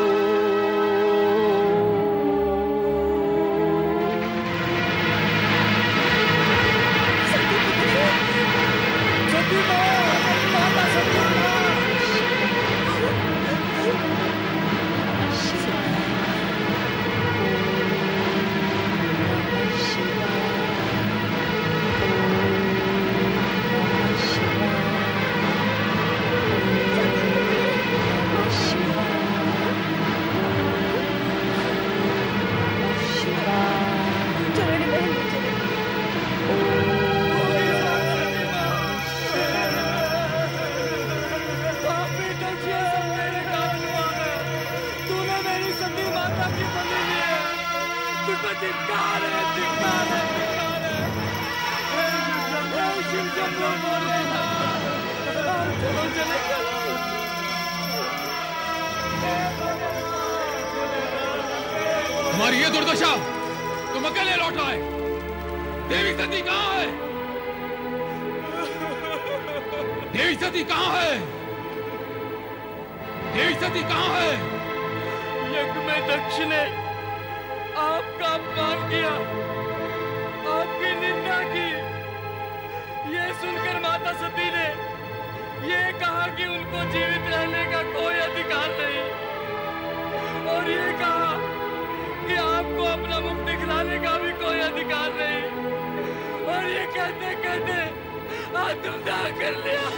और ये दुर्दशा तुम अकेले लौट आए। देवी सती कहाँ है? देवी सती कहाँ है? देवी सती कहाँ है? यज्ञ में दक्ष ने आपका अपमान किया, आपकी निंदा की। ये सुनकर माता सती ने ये कहा कि उनको जीवित रहने का कोई अधिकार नहीं, और ये कहा कि आपको अपना मुख दिखलाने का भी कोई अधिकार नहीं, और ये कहते कहते तुम दाह कर लिया।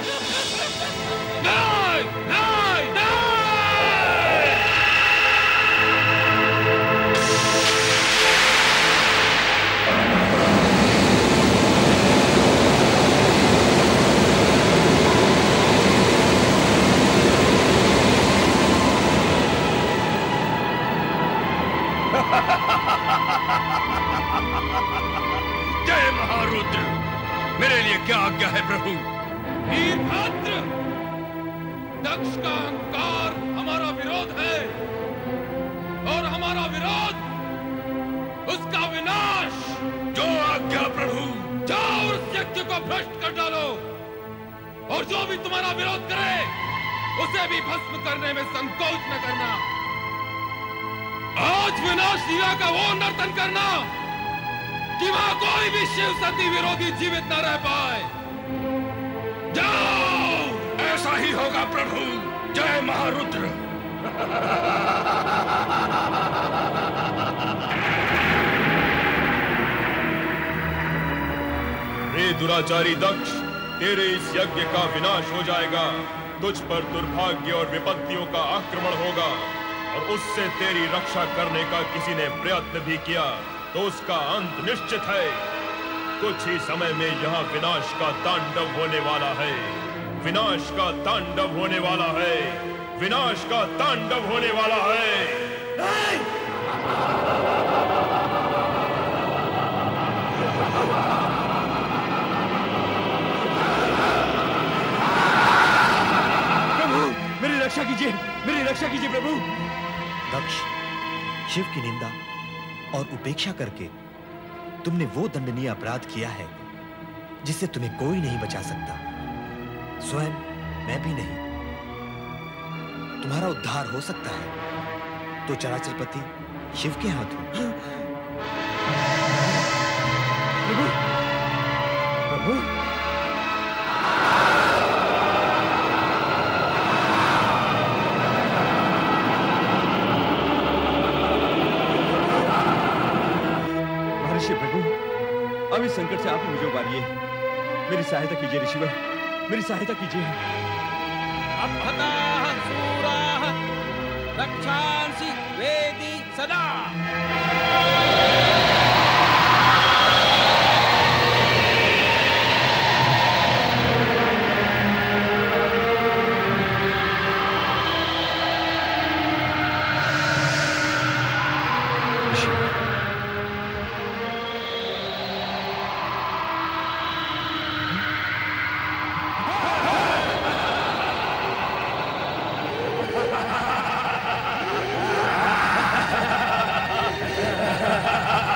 नहीं, नहीं, नहीं। जय महारुद्र, मेरे लिए क्या आज्ञा है प्रभु? वीरभद्र, दक्ष का अहंकार हमारा विरोध है, और हमारा विरोध उसका विनाश। जो आज्ञा प्रभु। जाओ उस यज्ञ को भ्रष्ट कर डालो, और जो भी तुम्हारा विरोध करे उसे भी भस्म करने में संकोच न करना। आज विनाश लीला का वो नर्तन करना कि वहां कोई भी शिव सती विरोधी जीवित न रह पाए। जाओ, ऐसा ही होगा प्रभु। जय महारुद्र। रे दुराचारी दक्ष, तेरे इस यज्ञ का विनाश हो जाएगा। तुझ पर दुर्भाग्य और विपत्तियों का आक्रमण होगा, और उससे तेरी रक्षा करने का किसी ने प्रयत्न भी किया तो उसका अंत निश्चित है। कुछ ही समय में यहाँ विनाश का तांडव होने वाला है। विनाश का तांडव होने वाला है। विनाश का तांडव होने वाला है। नहीं! मेरी रक्षा कीजिए, मेरी रक्षा कीजिए प्रभु। दक्ष, शिव की निंदा और उपेक्षा करके तुमने वो दंडनीय अपराध किया है जिससे तुम्हें कोई नहीं बचा सकता, स्वयं मैं भी नहीं। तुम्हारा उद्धार हो सकता है तो चराचरपति शिव के हाथ हो। प्रभु, प्रभु। अब इस संकट से आप ही मुझे उबारिए। मेरी सहायता कीजिए ऋषिवर, मेरी सहायता कीजिए। अभदाः सूराः रक्षांसि वेदि सदा। Ha ha ha!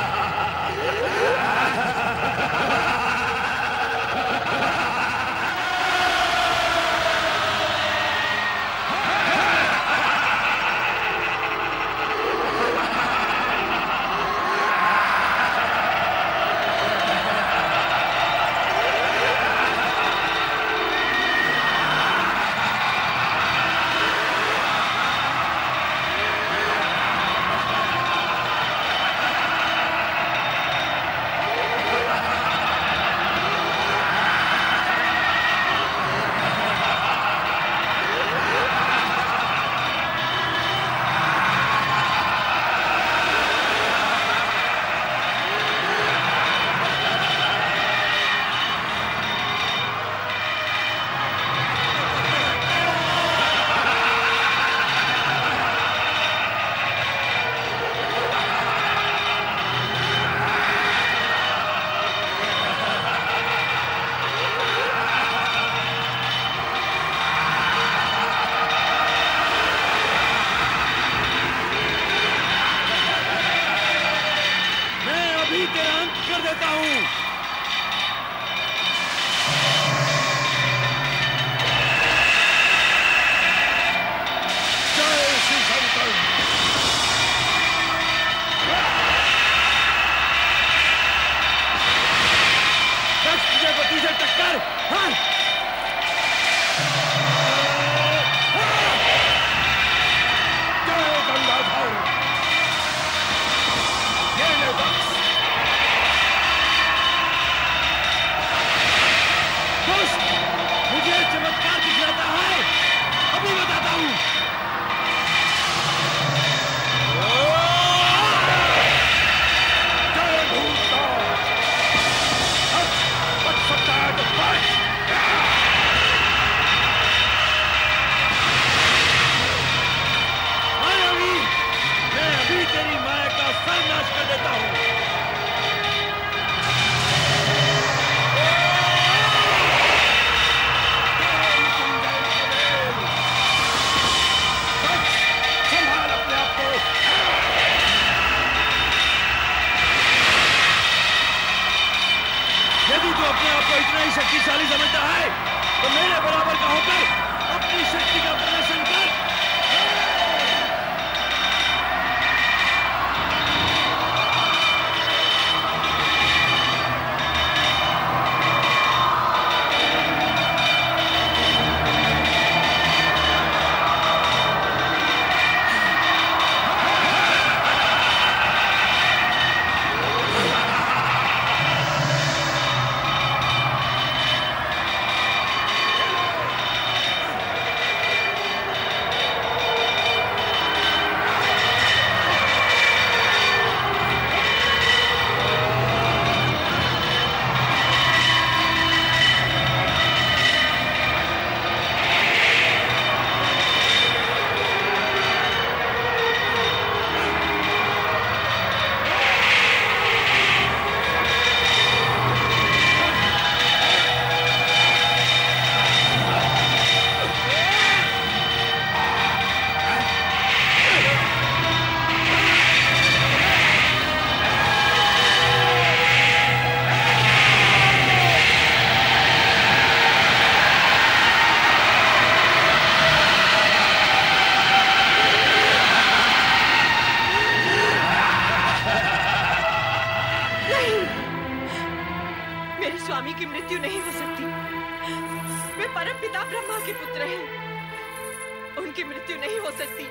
परम पिता ब्रह्मा के पुत्र हैं। उनकी मृत्यु नहीं हो सकती,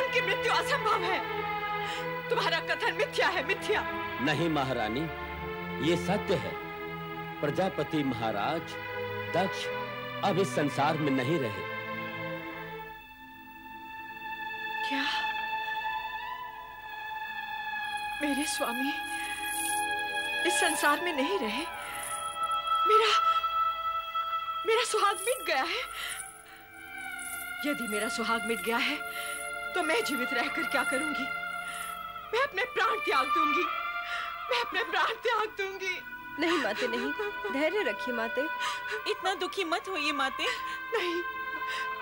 उनकी मृत्यु असंभव है। तुम्हारा कथन मिथ्या है, मिथ्या। नहीं महारानी, ये सत्य है। प्रजापति महाराज दक्ष अब इस संसार में नहीं रहे। क्या मेरे स्वामी इस संसार में नहीं रहे? मेरा मेरा सुहाग मिट गया है। यदि मेरा सुहाग मिट गया है तो मैं जीवित रहकर क्या करूंगी? मैं अपने प्राण त्याग दूंगी, मैं अपने प्राण त्याग दूंगी। नहीं माते, नहीं, धैर्य रखिए माते, इतना दुखी मत होइए माते। नहीं,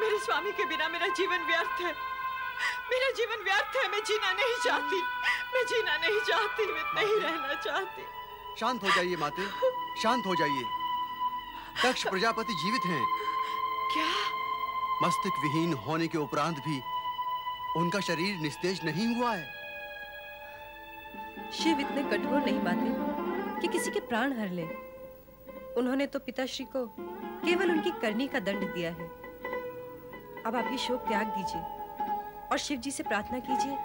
मेरे स्वामी के बिना मेरा जीवन व्यर्थ है, मेरा जीवन व्यर्थ है। मैं जीना नहीं चाहती, मैं जीना नहीं चाहती, मैं नहीं रहना चाहती। शांत हो जाइए माते, शांत हो जाइए। दक्ष प्रजापति जीवित हैं। क्या? मस्तिष्क विहीन होने के उपरांत भी उनका शरीर निस्तेज नहीं हुआ है। शिव इतने कठोर नहीं माते कि किसी के प्राण हर ले। उन्होंने तो पिताश्री को केवल उनकी करनी का दंड दिया है। अब आप ये शोक त्याग दीजिए और शिव जी से प्रार्थना कीजिए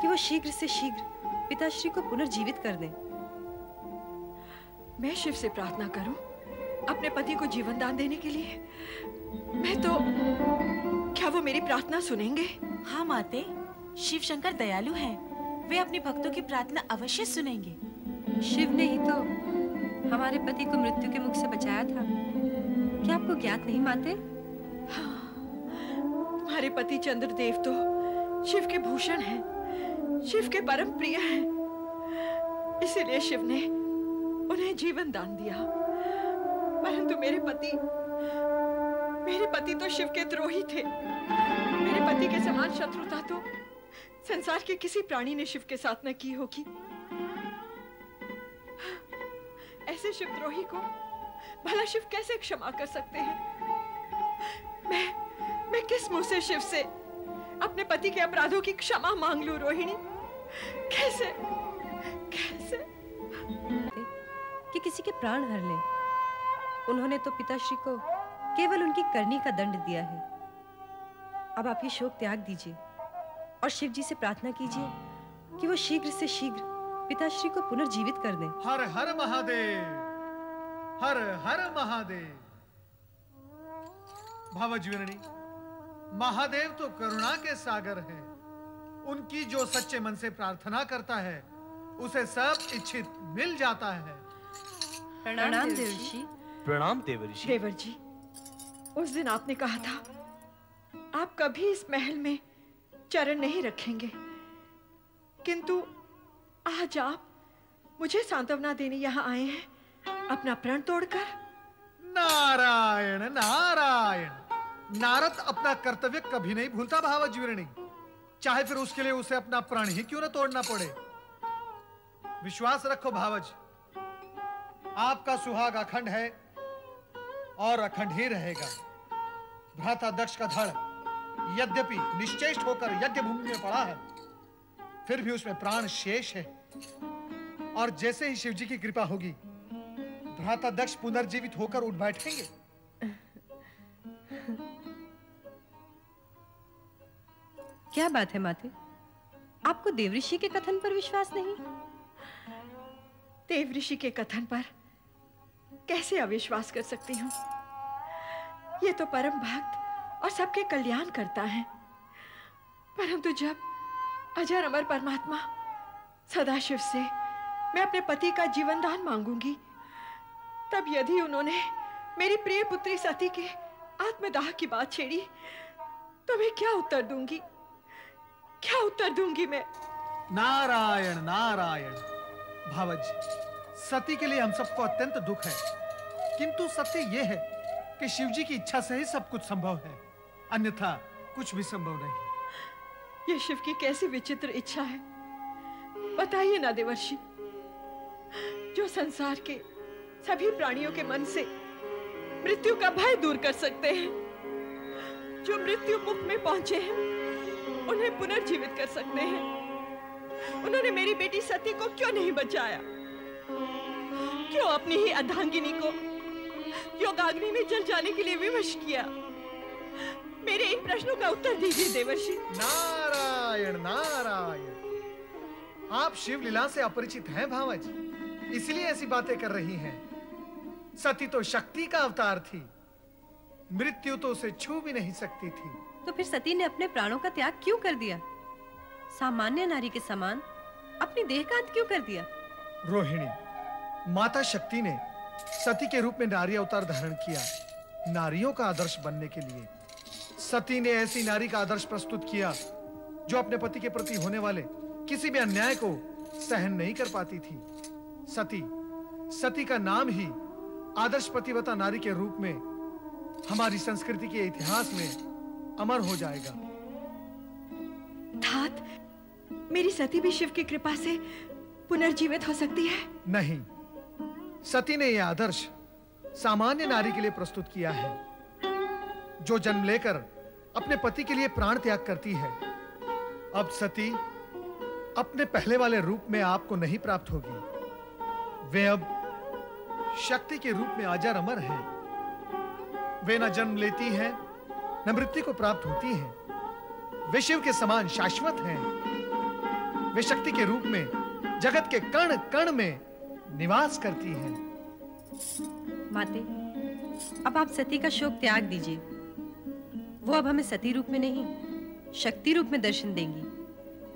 कि वो शीघ्र से शीघ्र पिताश्री को पुनर्जीवित कर दें। मैं शिव से प्रार्थना करूं अपने पति को जीवन दान देने के लिए? मैं तो, क्या वो मेरी प्रार्थना सुनेंगे? हाँ माते, शिव शंकर दयालु हैं, वे अपने भक्तों की प्रार्थना अवश्य सुनेंगे। शिव ने ही तो हमारे पति को मृत्यु के मुख से बचाया था, क्या आपको ज्ञात नहीं माते? हाँ, हमारे पति चंद्रदेव तो शिव के भूषण हैं, शिव के परम प्रिय हैं, इसीलिए शिव ने उन्हें जीवन दान दिया। परंतु मेरे पति, मेरे पति तो शिव के द्रोही थे। मेरे पति के समान शत्रुता तो संसार के किसी प्राणी ने शिव के साथ न की होगी। ऐसे शिवद्रोही को भला शिव कैसे क्षमा कर सकते हैं? मैं मैं किस मुंह से शिव से अपने पति के अपराधों की क्षमा मांग लूं रोहिणी? कैसे कैसे कि किसी के प्राण हर ले। उन्होंने तो पिताश्री को केवल उनकी करनी का दंड दिया है। अब आप ये शोक त्याग दीजिए और शिव जी से प्रार्थना कीजिए कि वो शीघ्र से शीघ्र पिताश्री को पुनर्जीवित कर दें। हर हर महादेव, हर हर महादेव। भावज्वरणी महादेव तो करुणा के सागर हैं। उनकी जो सच्चे मन से प्रार्थना करता है उसे सब इच्छित मिल जाता है। प्रणाम देवर्षि। प्रणाम देवर्षि। देवर जी, उस दिन आपने कहा था आप कभी इस महल में चरण नहीं रखेंगे, किंतु आज आप मुझे सांत्वना देने यहाँ आए हैं अपना प्रण तोड़कर। नारायण नारायण, नारद अपना कर्तव्य कभी नहीं भूलता भावज्वरिणी, चाहे फिर उसके लिए उसे अपना प्राण ही क्यों न तोड़ना पड़े। विश्वास रखो भावज, आपका सुहाग अखंड है और अखंड ही रहेगा। भ्राता दक्ष का धड़ यद्यपि निश्चेष्ट होकर यज्ञ भूमि में पड़ा है, फिर भी उसमें प्राण शेष है। और जैसे ही शिवजी की कृपा होगी भ्राता दक्ष पुनर्जीवित होकर उठ बैठेंगे। क्या बात है माते, आपको देवऋषि के कथन पर विश्वास नहीं? देवऋषि के कथन पर कैसे अविश्वास कर सकती हूँ? ये तो परम भक्त और सबके कल्याण करता है। परंतु जब अजर अमर परमात्मा सदाशिव से मैं अपने पति का जीवन दान मांगूंगी, तब यदि उन्होंने मेरी प्रिय पुत्री सती के आत्मदाह की बात छेड़ी तो मैं क्या उत्तर दूंगी, क्या उत्तर दूंगी मैं? नारायण नारायण। भावज, सती के लिए हम सबको अत्यंत दुख है, किंतु सत्य यह है कि शिवजी की इच्छा से ही सब कुछ संभव है, अन्यथा कुछ भी संभव नहीं। यह शिव की कैसी विचित्र इच्छा है, बताइए ना देवर्षि। जो संसार के सभी प्राणियों के मन से मृत्यु का भय दूर कर सकते हैं, जो मृत्यु मुख में पहुंचे हैं उन्हें पुनर्जीवित कर सकते हैं, उन्होंने मेरी बेटी सती को क्यों नहीं बचाया? क्यों अपनी ही अर्धांगिनी को योगाग्नि में जल जाने के लिए विवश किया। मेरे इन प्रश्नों का उत्तर दीजिए देवर्षि। नारायण नारायण, आप शिवलीला से अपरिचित हैं भामा जी, इसलिए ऐसी बातें कर रही हैं। सती तो शक्ति का अवतार थी, मृत्यु तो उसे छू भी नहीं सकती थी। तो फिर सती ने अपने प्राणों का त्याग क्यों कर दिया? सामान्य नारी के समान अपनी देह का अंत क्यों कर दिया? रोहिणी, माता शक्ति ने सती के रूप में नारी अवतार धारण किया, नारियों का आदर्श बनने के लिए। सती ने ऐसी नारी का आदर्श प्रस्तुत किया जो अपने पति के प्रति होने वाले किसी भी अन्याय को सहन नहीं कर पाती थी। सती, सती का नाम ही आदर्श पतिव्रता नारी के रूप में हमारी संस्कृति के इतिहास में अमर हो जाएगा। तात, मेरी सती भी शिव की कृपा से पुनर्जीवित हो सकती है? नहीं, सती ने यह आदर्श सामान्य नारी के लिए प्रस्तुत किया है जो जन्म लेकर अपने पति के लिए प्राण त्याग करती है। अब सती अपने पहले वाले रूप में आपको नहीं प्राप्त होगी। वे अब शक्ति के रूप में अजर अमर है। वे न जन्म लेती हैं, न मृत्यु को प्राप्त होती हैं। वे शिव के समान शाश्वत हैं। वे शक्ति के रूप में जगत के कण कण में निवास करती हैं। माते, अब आप सती का शोक त्याग दीजिए। वो अब हमें सती रूप में नहीं, शक्ति रूप में दर्शन देंगी।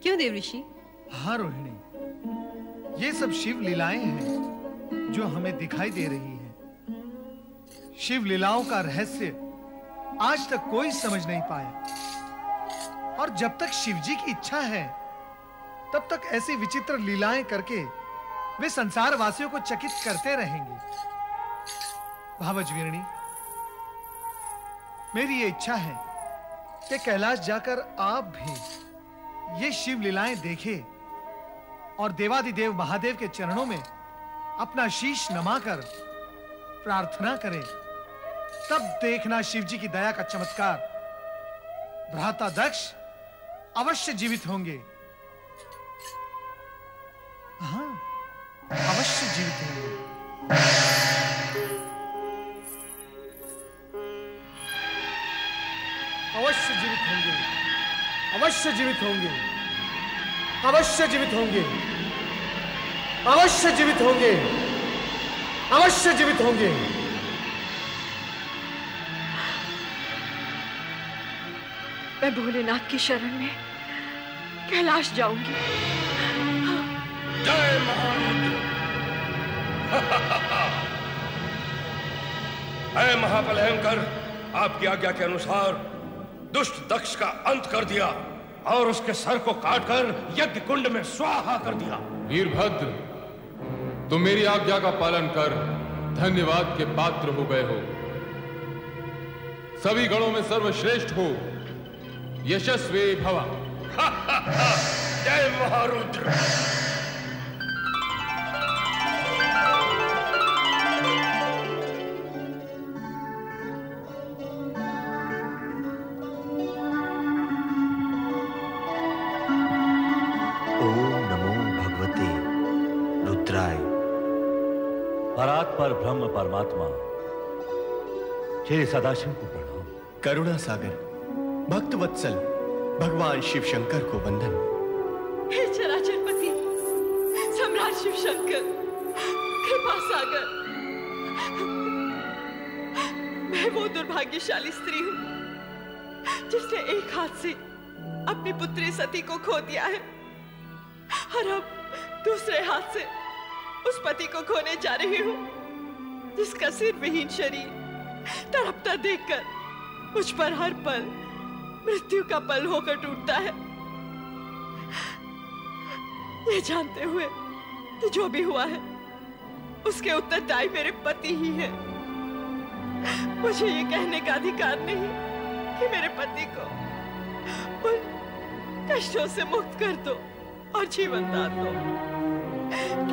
क्यों देवऋषि? हाँ रोहिणी, ये सब शिव लीलाएं हैं जो हमें दिखाई दे रही हैं। शिव लीलाओं का रहस्य आज तक कोई समझ नहीं पाया, और जब तक शिवजी की इच्छा है तब तक ऐसी विचित्र लीलाएं करके वे संसार वासियों को चकित करते रहेंगे। भावजवीरणी, मेरी ये इच्छा है कि कैलाश जाकर आप भी ये शिव लीलाएं देखें और देवादिदेव महादेव के चरणों में अपना शीश नमाकर प्रार्थना करें। तब देखना शिवजी की दया का चमत्कार। भ्राता दक्ष अवश्य जीवित होंगे। हाँ, अवश्य जीवित होंगे। अवश्य जीवित होंगे, अवश्य जीवित होंगे, अवश्य जीवित होंगे, अवश्य जीवित होंगे, अवश्य जीवित होंगे। मैं भोलेनाथ की शरण में कैलाश जाऊंगी। जय महादेव। ऐ महाप्रलयंकर, आपकी आज्ञा के अनुसार दुष्ट दक्ष का अंत कर दिया और उसके सर को काटकर यज्ञ कुंड में स्वाहा कर दिया। वीरभद्र, तुम मेरी आज्ञा का पालन कर धन्यवाद के पात्र हो गए हो। सभी गणों में सर्वश्रेष्ठ हो, यशस्वी भवा। जय महारुद्र। पर ब्रह्म परमात्मा श्री सदाशिव को प्रणाम। करुणा सागर भक्त वत्सल भगवान शिव शंकर को वंदन। हे चराचरपति सम्राट शिव शंकर, कृपा सागर, मैं वो दुर्भाग्यशाली स्त्री हूँ जिसने एक हाथ से अपनी पुत्री सती को खो दिया है और अब दूसरे हाथ से उस पति को खोने जा रही हूँ जिसका सिर विहीन शरीर तड़पता देखकर मुझ पर हर पल मृत्यु का पल होकर टूटता है। ये जानते हुए कि जो भी हुआ है उसके उत्तरदायी मेरे पति ही है, मुझे ये कहने का अधिकार नहीं कि मेरे पति को उन कष्टों से मुक्त कर दो और जीवन दान दो,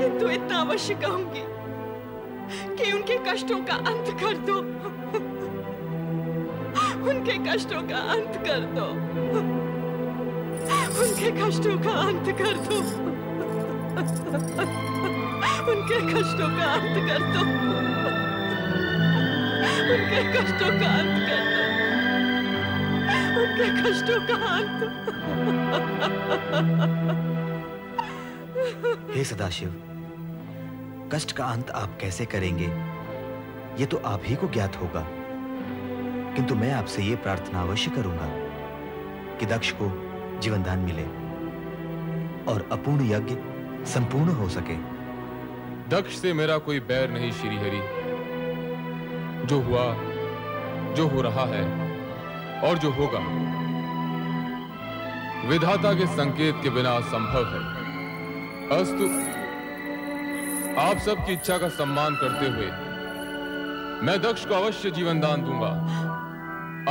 किंतु इतना अवश्य कहूंगी कि उनके कष्टों का अंत कर दो। उनके कष्टों का अंत कर दो, उनके कष्टों का अंत कर दो, उनके कष्टों का अंत कर दो। उनके कष्टों का अंत कर दो, उनके कष्टों का अंत। हे सदाशिव, कष्ट का अंत आप कैसे करेंगे ये तो आप ही को ज्ञात होगा, किंतु मैं आपसे ये प्रार्थना अवश्य करूंगा कि दक्ष को जीवनदान मिले और अपूर्ण यज्ञ संपूर्ण हो सके। दक्ष से मेरा कोई बैर नहीं श्रीहरि। जो हुआ, जो हो रहा है और जो होगा विधाता के संकेत के बिना असंभव है। अस्तु। आप सबकी इच्छा का सम्मान करते हुए मैं दक्ष को अवश्य जीवनदान दूंगा,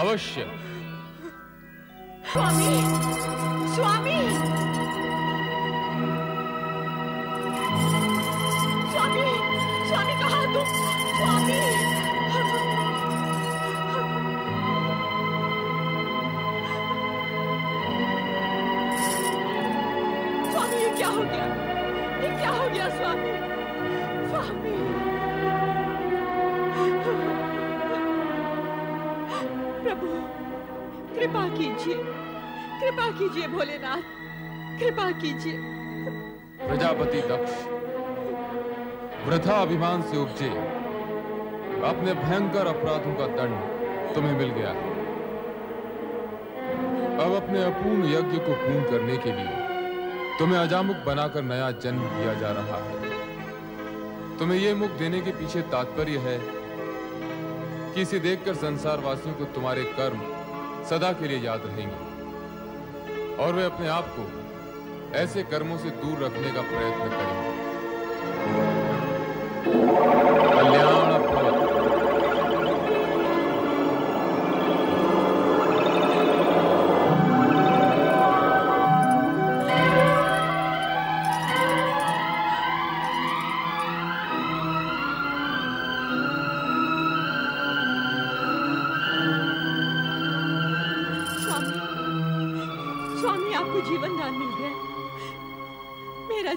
अवश्य। स्वामी, स्वामी, स्वामी, स्वामी कहाँ तुम? स्वामी कृपा कीजिए, कृपा कीजिए भोलेनाथ, कृपा कीजिए। प्रजापति दक्ष वृथा अभिमान से उपजे अपने भयंकर अपराधों का दंड तुम्हें मिल गया है। अब अपने अपूर्ण यज्ञ को पूर्ण करने के लिए तुम्हें अजामुख बनाकर नया जन्म दिया जा रहा है। तुम्हें यह मुख देने के पीछे तात्पर्य है कि इसे देखकर संसारवासियों को तुम्हारे कर्म सदा के लिए याद रहेंगे और वे अपने आप को ऐसे कर्मों से दूर रखने का प्रयत्न करेंगे। कल्याण भवतु।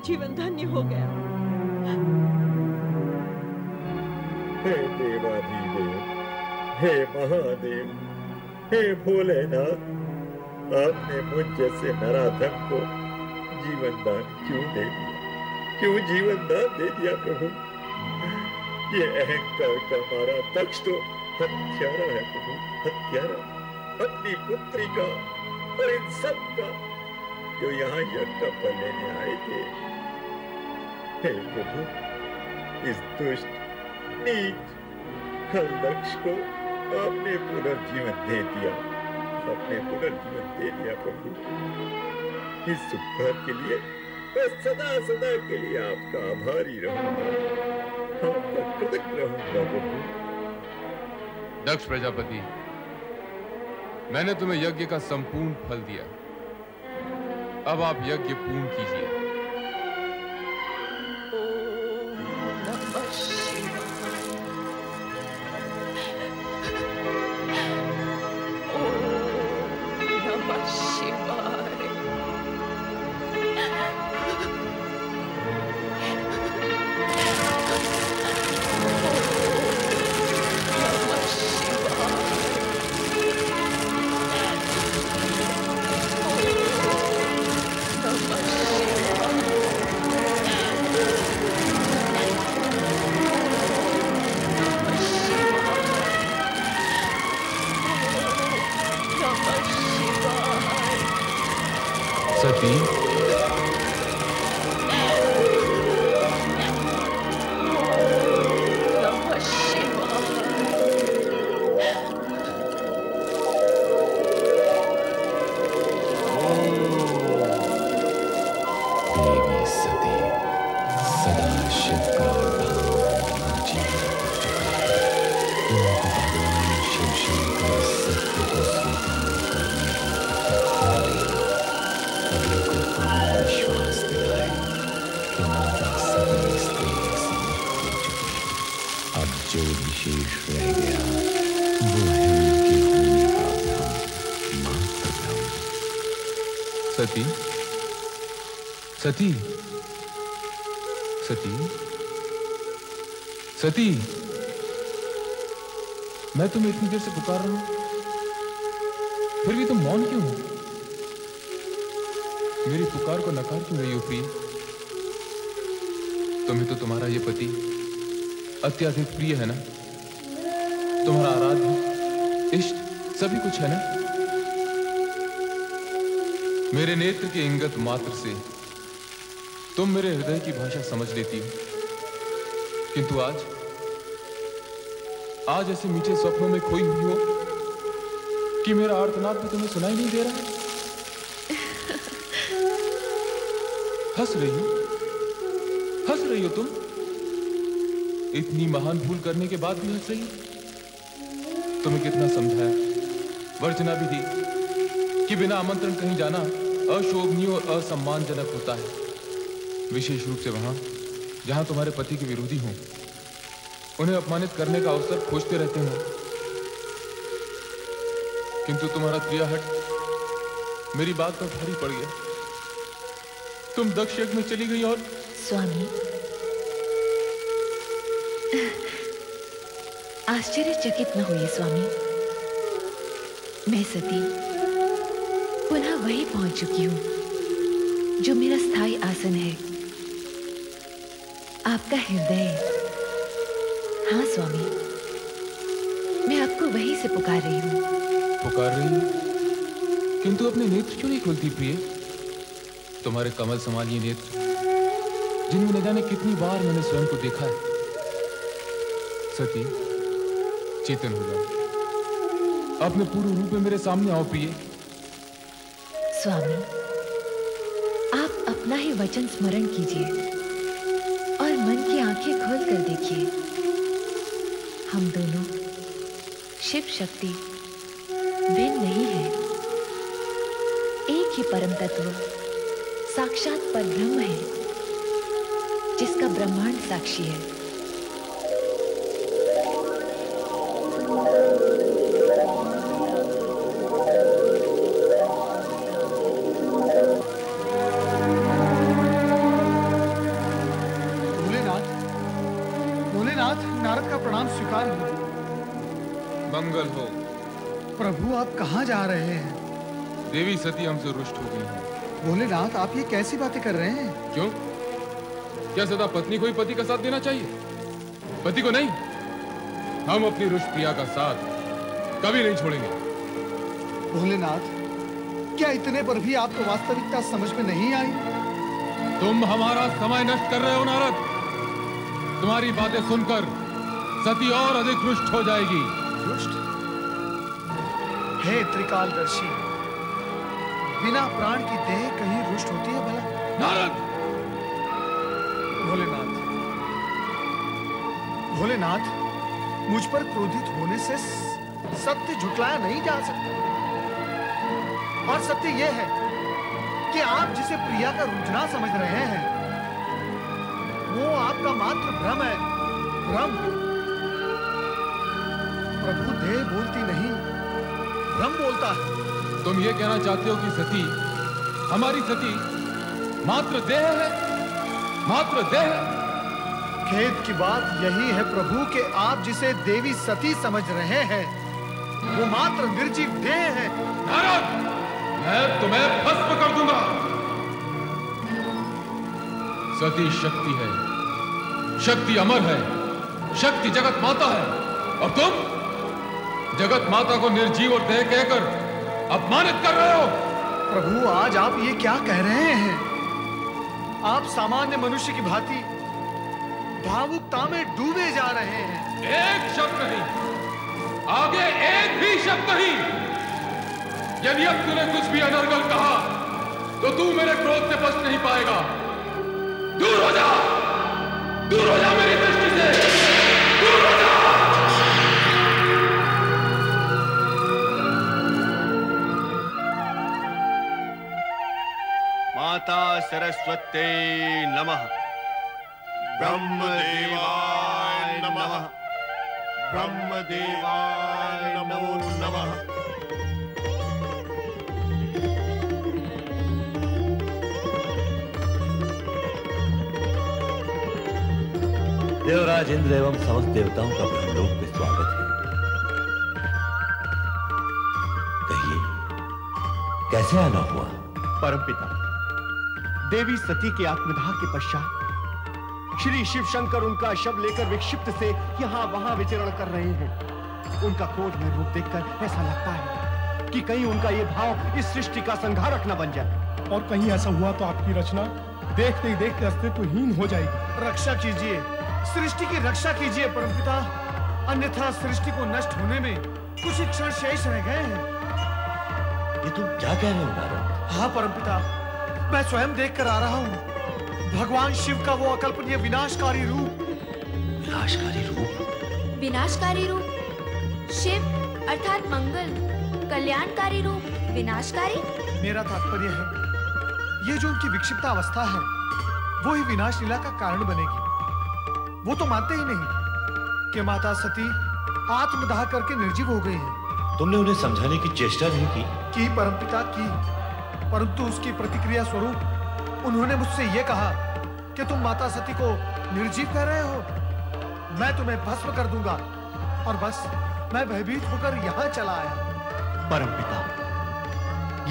जीवन धन्य हो गया। हे देवाधिदेव, हे महादेव, हे भोलेनाथ, आपने मुझ जैसे नराधम को जीवन दान क्यों दे क्यों जीवन दान दे दिया प्रभु? ये अहंकार का मारा दक्ष तो हत्यारा है प्रभु, हत्यारा। अपनी पुत्री का और इन सब का जो यहाँ यज्ञ पर लेने आए थे। हे प्रभु, इस दुष्ट नीच दक्ष को आपने पुनर्जीवन दे दिया, आपने पुनर्जीवन दे दिया प्रभु। इस उपकार के लिए मैं सदा सदा के लिए आपका आभारी रहूंगा, आपका कृतज्ञ रहूंगा प्रभु। दक्ष प्रजापति, मैंने तुम्हें यज्ञ का संपूर्ण फल दिया, अब आप यज्ञ पूर्ण कीजिए। सती, सती, सती, सती, मैं तुम्हें इतनी देर से पुकार रहा हूं, फिर भी तुम मौन क्यों हो? मेरी पुकार को नकार क्यों रही हो प्रिय? तुम्हें तो तुम्हारा ये पति अत्याधिक प्रिय है ना, तुम्हारा आराध्य इष्ट सभी कुछ है ना। मेरे नेत्र की इंगत मात्र से तुम मेरे हृदय की भाषा समझ लेती हो, किंतु आज आज ऐसे मीठे सपनों में खोई हुई हो कि मेरा आर्तनाद भी तुम्हें सुनाई नहीं दे रहा है। हंस रही हो, हंस रही हो तुम, इतनी महान भूल करने के बाद भी हंस रही हो। तुम्हें कितना समझाया, वर्जना भी दी कि बिना आमंत्रण कहीं जाना अशोभनीय और असम्मानजनक होता है, विशेष रूप से वहां जहां तुम्हारे पति के विरोधी हों, उन्हें अपमानित करने का अवसर खोजते रहते हो। किंतु तुम्हारा त्रियाहट मेरी बात पर भारी पड़ गया, तुम दक्षयज्ञ में चली गई। और स्वामी, आश्चर्यचकित न होइए स्वामी, मैं सती पुनः वही पहुंच चुकी हूं जो मेरा स्थायी आसन है, आपका हृदय। हाँ स्वामी, मैं आपको वहीं से पुकार रही हूँ। पुकार रही हूँ, किंतु अपने नेत्र क्यों नहीं खोलती प्रिय? तुम्हारे कमल समालिए नेत्र, जिनमें न जाने कितनी बार मैंने स्वयं को देखा है। सती, चेतन हो जाओ, अपने पूर्ण रूप में मेरे सामने आओ प्रिय। स्वामी, आप अपना ही वचन स्मरण कीजिए और मन की आंखें खोल कर देखिए। हम दोनों शिव शक्ति भिन्न नहीं है, एक ही परम तत्व साक्षात परब्रह्म है, जिसका ब्रह्मांड साक्षी है। कहाँ जा रहे हैं? देवी सती हमसे रुष्ट हो गई है। भोलेनाथ, आप ये कैसी बातें कर रहे हैं? क्यों, क्या सदा पत्नी को ही पति का साथ देना चाहिए, पति को नहीं? हम अपनी रुष्ट प्रिया का साथ कभी नहीं छोड़ेंगे। भोलेनाथ, क्या इतने पर भी आपको वास्तविकता समझ में नहीं आई? तुम हमारा समय नष्ट कर रहे हो नारद, तुम्हारी बातें सुनकर सती और अधिक रुष्ट हो जाएगी। रुष्ट? हे त्रिकालदर्शी, बिना प्राण की देह कहीं रुष्ट होती है भला? नारद! भोलेनाथ, भोलेनाथ, मुझ पर क्रोधित होने से सत्य झुटलाया नहीं जा सकता। और सत्य यह है कि आप जिसे प्रिया का रुझान समझ रहे हैं, वो आपका मात्र भ्रम है, भ्रम। प्रभु देह बोलती नहीं, भ्रम बोलता है। तुम ये कहना चाहते हो कि सती, हमारी सती मात्र देह है, मात्र देह है? खेद की बात यही है प्रभु कि आप जिसे देवी सती समझ रहे हैं, वो मात्र निर्जीव देह है। नारद, मैं तुम्हें भस्म कर दूंगा। सती शक्ति है, शक्ति अमर है, शक्ति जगत माता है, और तुम जगत माता को निर्जीव और देह कहकर अपमानित कर रहे हो। प्रभु, आज आप ये क्या कह रहे हैं? आप सामान्य मनुष्य की भांति भावुकता में डूबे जा रहे हैं। एक शब्द नहीं, आगे एक भी शब्द नहीं। यदि अब तूने कुछ भी अनर्गल कहा तो तू मेरे क्रोध से बच नहीं पाएगा। दूर हो जा, दूर हो जा मेरी दृष्टि से, दूर हो जा। माता सरस्वती नमः, ब्रह्मदेवाय नमः, ब्रह्मदेवाय नमो नमः। देवराज इंद्र एवं समस्त देवताओं का ब्रह्मलोक में स्वागत है। कैसे आना हुआ? परमपिता, देवी सती के आत्मदाह के पश्चात श्री शिव शंकर उनका शव लेकर विक्षिप्त से यहाँ वहां विचरण कर रहे हैं। उनका क्रोधमय रूप देखकर ऐसा लगता है कि कहीं उनका ये भाव इस सृष्टि का संहारक न बन जाए, और कहीं ऐसा हुआ तो आपकी रचना देखते ही देखते अस्तित्वहीन हो जाएगी। रक्षा कीजिए, सृष्टि की रक्षा कीजिए परमपिता, अन्यथा सृष्टि को नष्ट होने में कुछ क्षण शेष रह गए हैं। ये तुम क्या कह रहे हो नारद? हाँ परमपिता, मैं स्वयं देखकर आ रहा हूँ भगवान शिव का वो अकल्पनीय विनाशकारी रूप। विनाशकारी रूप? विनाशकारी रूप शिव अर्थात मंगल, कल्याणकारी रूप विनाशकारी। मेरा तात्पर्य है ये जो उनकी विक्षिप्त अवस्था है वो ही विनाश लीला का कारण बनेगी। वो तो मानते ही नहीं कि माता सती आत्मदाह करके निर्जीव हो गई है। तुमने उन्हें समझाने की चेष्टा नहीं की? की परमपिता की, परंतु उसकी प्रतिक्रिया स्वरूप उन्होंने मुझसे यह कहा कि तुम माता सती को निर्जीव कह रहे हो, मैं तुम्हें भस्म कर दूंगा। और बस मैं भयभीत होकर यहाँ चला आया। परमपिता,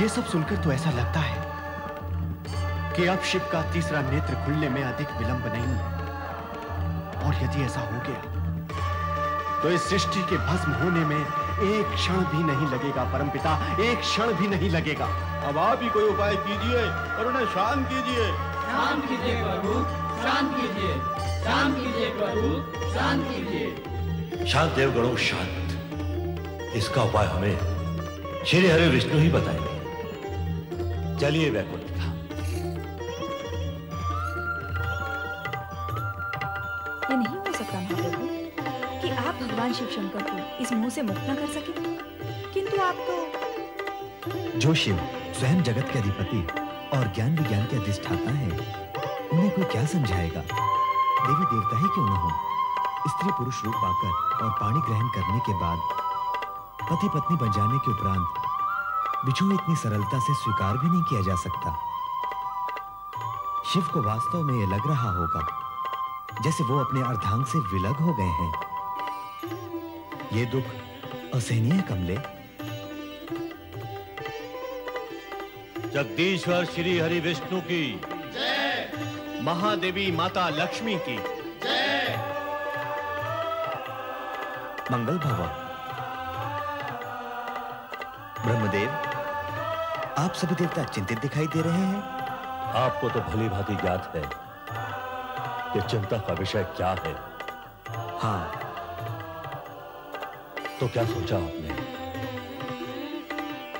ये सब सुनकर तो ऐसा लगता है कि अब शिव का तीसरा नेत्र खुलने में अधिक विलंब नहीं है, और यदि ऐसा हो गया तो इस सृष्टि के भस्म होने में एक क्षण भी नहीं लगेगा। परमपिता, एक क्षण भी नहीं लगेगा। अब आप ही कोई उपाय कीजिए और उन्हें शांत कीजिए। शांत कीजिए प्रभु, शांत कीजिए, शांत कीजिए प्रभु, शांत कीजिए। शांत देवगणों शांत, इसका उपाय हमें श्री हरि विष्णु ही बताएंगे। चलिए वैकुंठ धाम। नहीं हो सकता महाप्रभु कि आप भगवान शिव शंकर को इस मुंह से मुक्त न कर सके, किंतु आप तो जो शिव स्वयं जगत के अधिपति और ज्ञान विज्ञान के अधिष्ठाता है, उन्हें कोई क्या समझाएगा? देवी देवता ही क्यों न हो, स्त्री पुरुष रूप पाकर और पाणी ग्रहण करने के बाद पति पत्नी बन जाने के उपरांत बिछुड़ इतनी सरलता से स्वीकार भी नहीं किया जा सकता। शिव को वास्तव में यह लग रहा होगा जैसे वो अपने अर्धांग से विलग हो गए हैं। ये दुख असहनीय कमले। जगदीश्वर श्री हरि विष्णु की जय, महादेवी माता लक्ष्मी की जय। मंगल भव। ब्रह्मदेव, आप सभी देवता चिंतित दिखाई दे रहे हैं। आपको तो भली भांति ज्ञात है ये चिंता का विषय क्या है। हाँ, तो क्या सोचा आपने?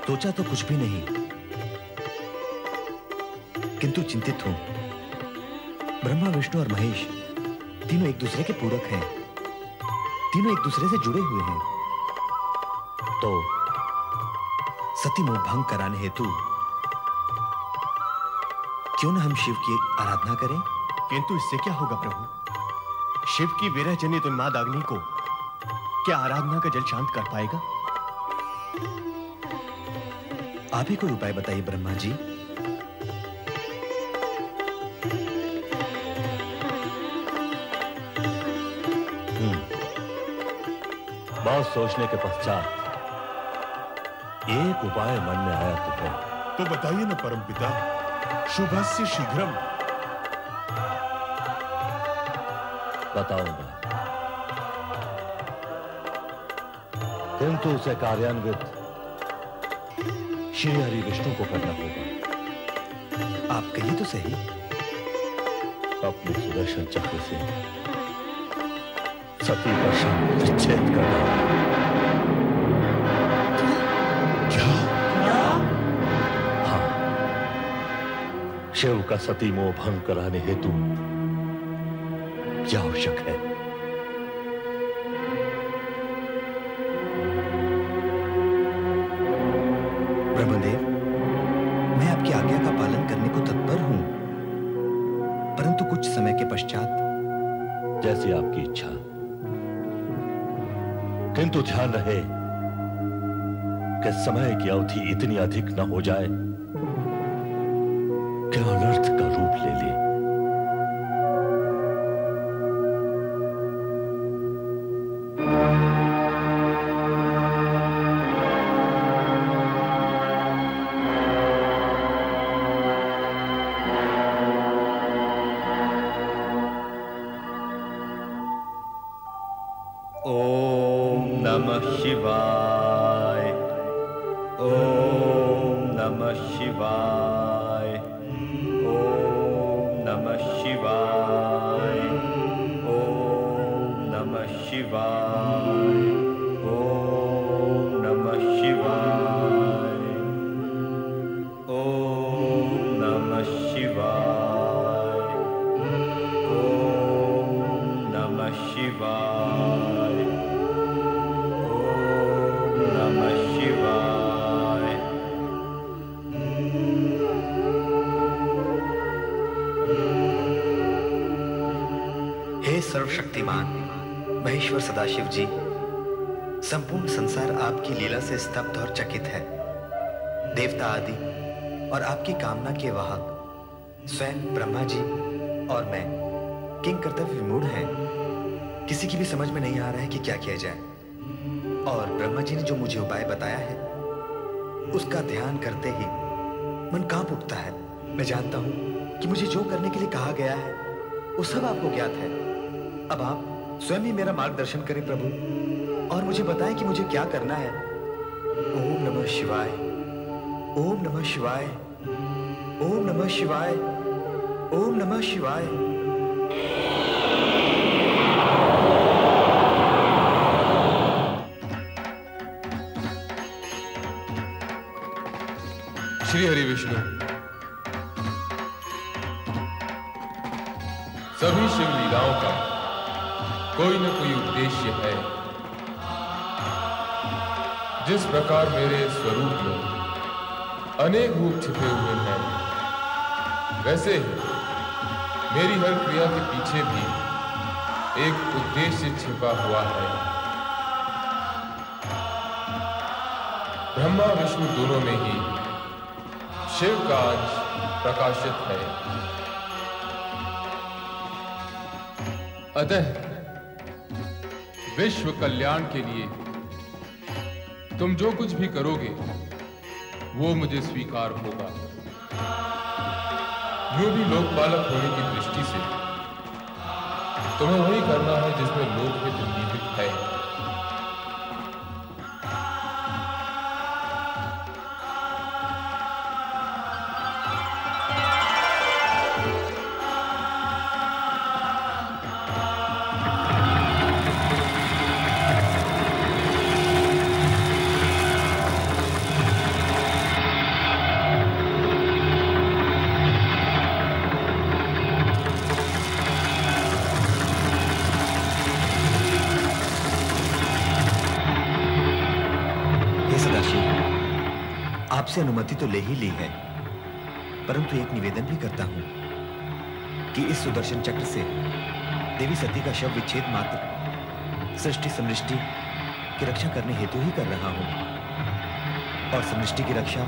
सोचा तो कुछ भी नहीं, किंतु चिंतित हूं। ब्रह्मा, विष्णु और महेश तीनों एक दूसरे के पूरक हैं, तीनों एक दूसरे से जुड़े हुए हैं। तो सती मोह भंग कराने हेतु क्यों न हम शिव की आराधना करें? किंतु इससे क्या होगा प्रभु? शिव की विरह जनित उन्माद अग्नि को क्या आराधना का जल शांत कर पाएगा? आप ही कोई उपाय बताइए ब्रह्मा जी। हम्म, बहुत सोचने के पश्चात एक उपाय मन में आया तुम्हें, तो बताइए ना परमपिता। शुभस्य शीघ्रम। बताऊंगा, किंतु उसे कार्यान्वित श्री हरि विष्णु को करना होगा। आप कहिए तो सही। अपने सुदर्शन चक्र से सती का शाम विच्छेद करना। क्या? क्या? हाँ, शिव का सती मोह भंग कराने हेतु आवश्यक है। ब्रह्मदेव, मैं आपकी आज्ञा का पालन करने को तत्पर हूं, परंतु कुछ समय के पश्चात। जैसी आपकी इच्छा, किंतु ध्यान रहे कि समय की अवधि इतनी अधिक न हो जाए कि अनर्थ का रूप ले ले। नमः शिवाय। ओम नमः शिवाय। ओम नमः शिवाय। ओम नमः शिवाय। ओम नमः शिवाय। ओम नमः शिवाय। ओम नमः शिवाय। सर्वशक्तिमान महेश्वर सदाशिव जी, संपूर्ण संसार आपकी लीला से स्तब्ध और चकित है। देवता आदि और आपकी कामना के वाहक स्वयं ब्रह्मा जी और मैं किंग कर्तव्य विमूढ़ हैं। किसी की भी समझ में नहीं आ रहा है कि क्या किया जाए, और ब्रह्मा जी ने जो मुझे उपाय बताया है उसका ध्यान करते ही मन कांप उठता है। मैं जानता हूं कि मुझे जो करने के लिए कहा गया है वो सब आपको ज्ञात है। अब आप स्वयं ही मेरा मार्गदर्शन करें प्रभु, और मुझे बताएं कि मुझे क्या करना है। ओम नमः शिवाय। ओम नमः शिवाय। ओम नमः शिवाय। ओम नमः शिवाय। श्री हरि विष्णु। सभी शिव लीलाओं का कोई न कोई उद्देश्य है। जिस प्रकार मेरे स्वरूप में अनेक रूप छिपे हुए हैं, वैसे ही मेरी हर क्रिया के पीछे भी एक उद्देश्य छिपा हुआ है। ब्रह्मा विष्णु दोनों में ही शिव का अंश प्रकाशित है। अतः विश्व कल्याण के लिए तुम जो कुछ भी करोगे वो मुझे स्वीकार होगा। यूं भी लोकपालक होने की दृष्टि से तुम्हें वही करना है जिसमें लोकहित निहित है। आपसे अनुमति तो ले ही ली है, परंतु एक निवेदन भी करता हूं कि इस सुदर्शन चक्र से देवी सती का शव विच्छेद मात्र सृष्टि समृष्टि की रक्षा करने हेतु ही कर रहा हूं, और समृष्टि की रक्षा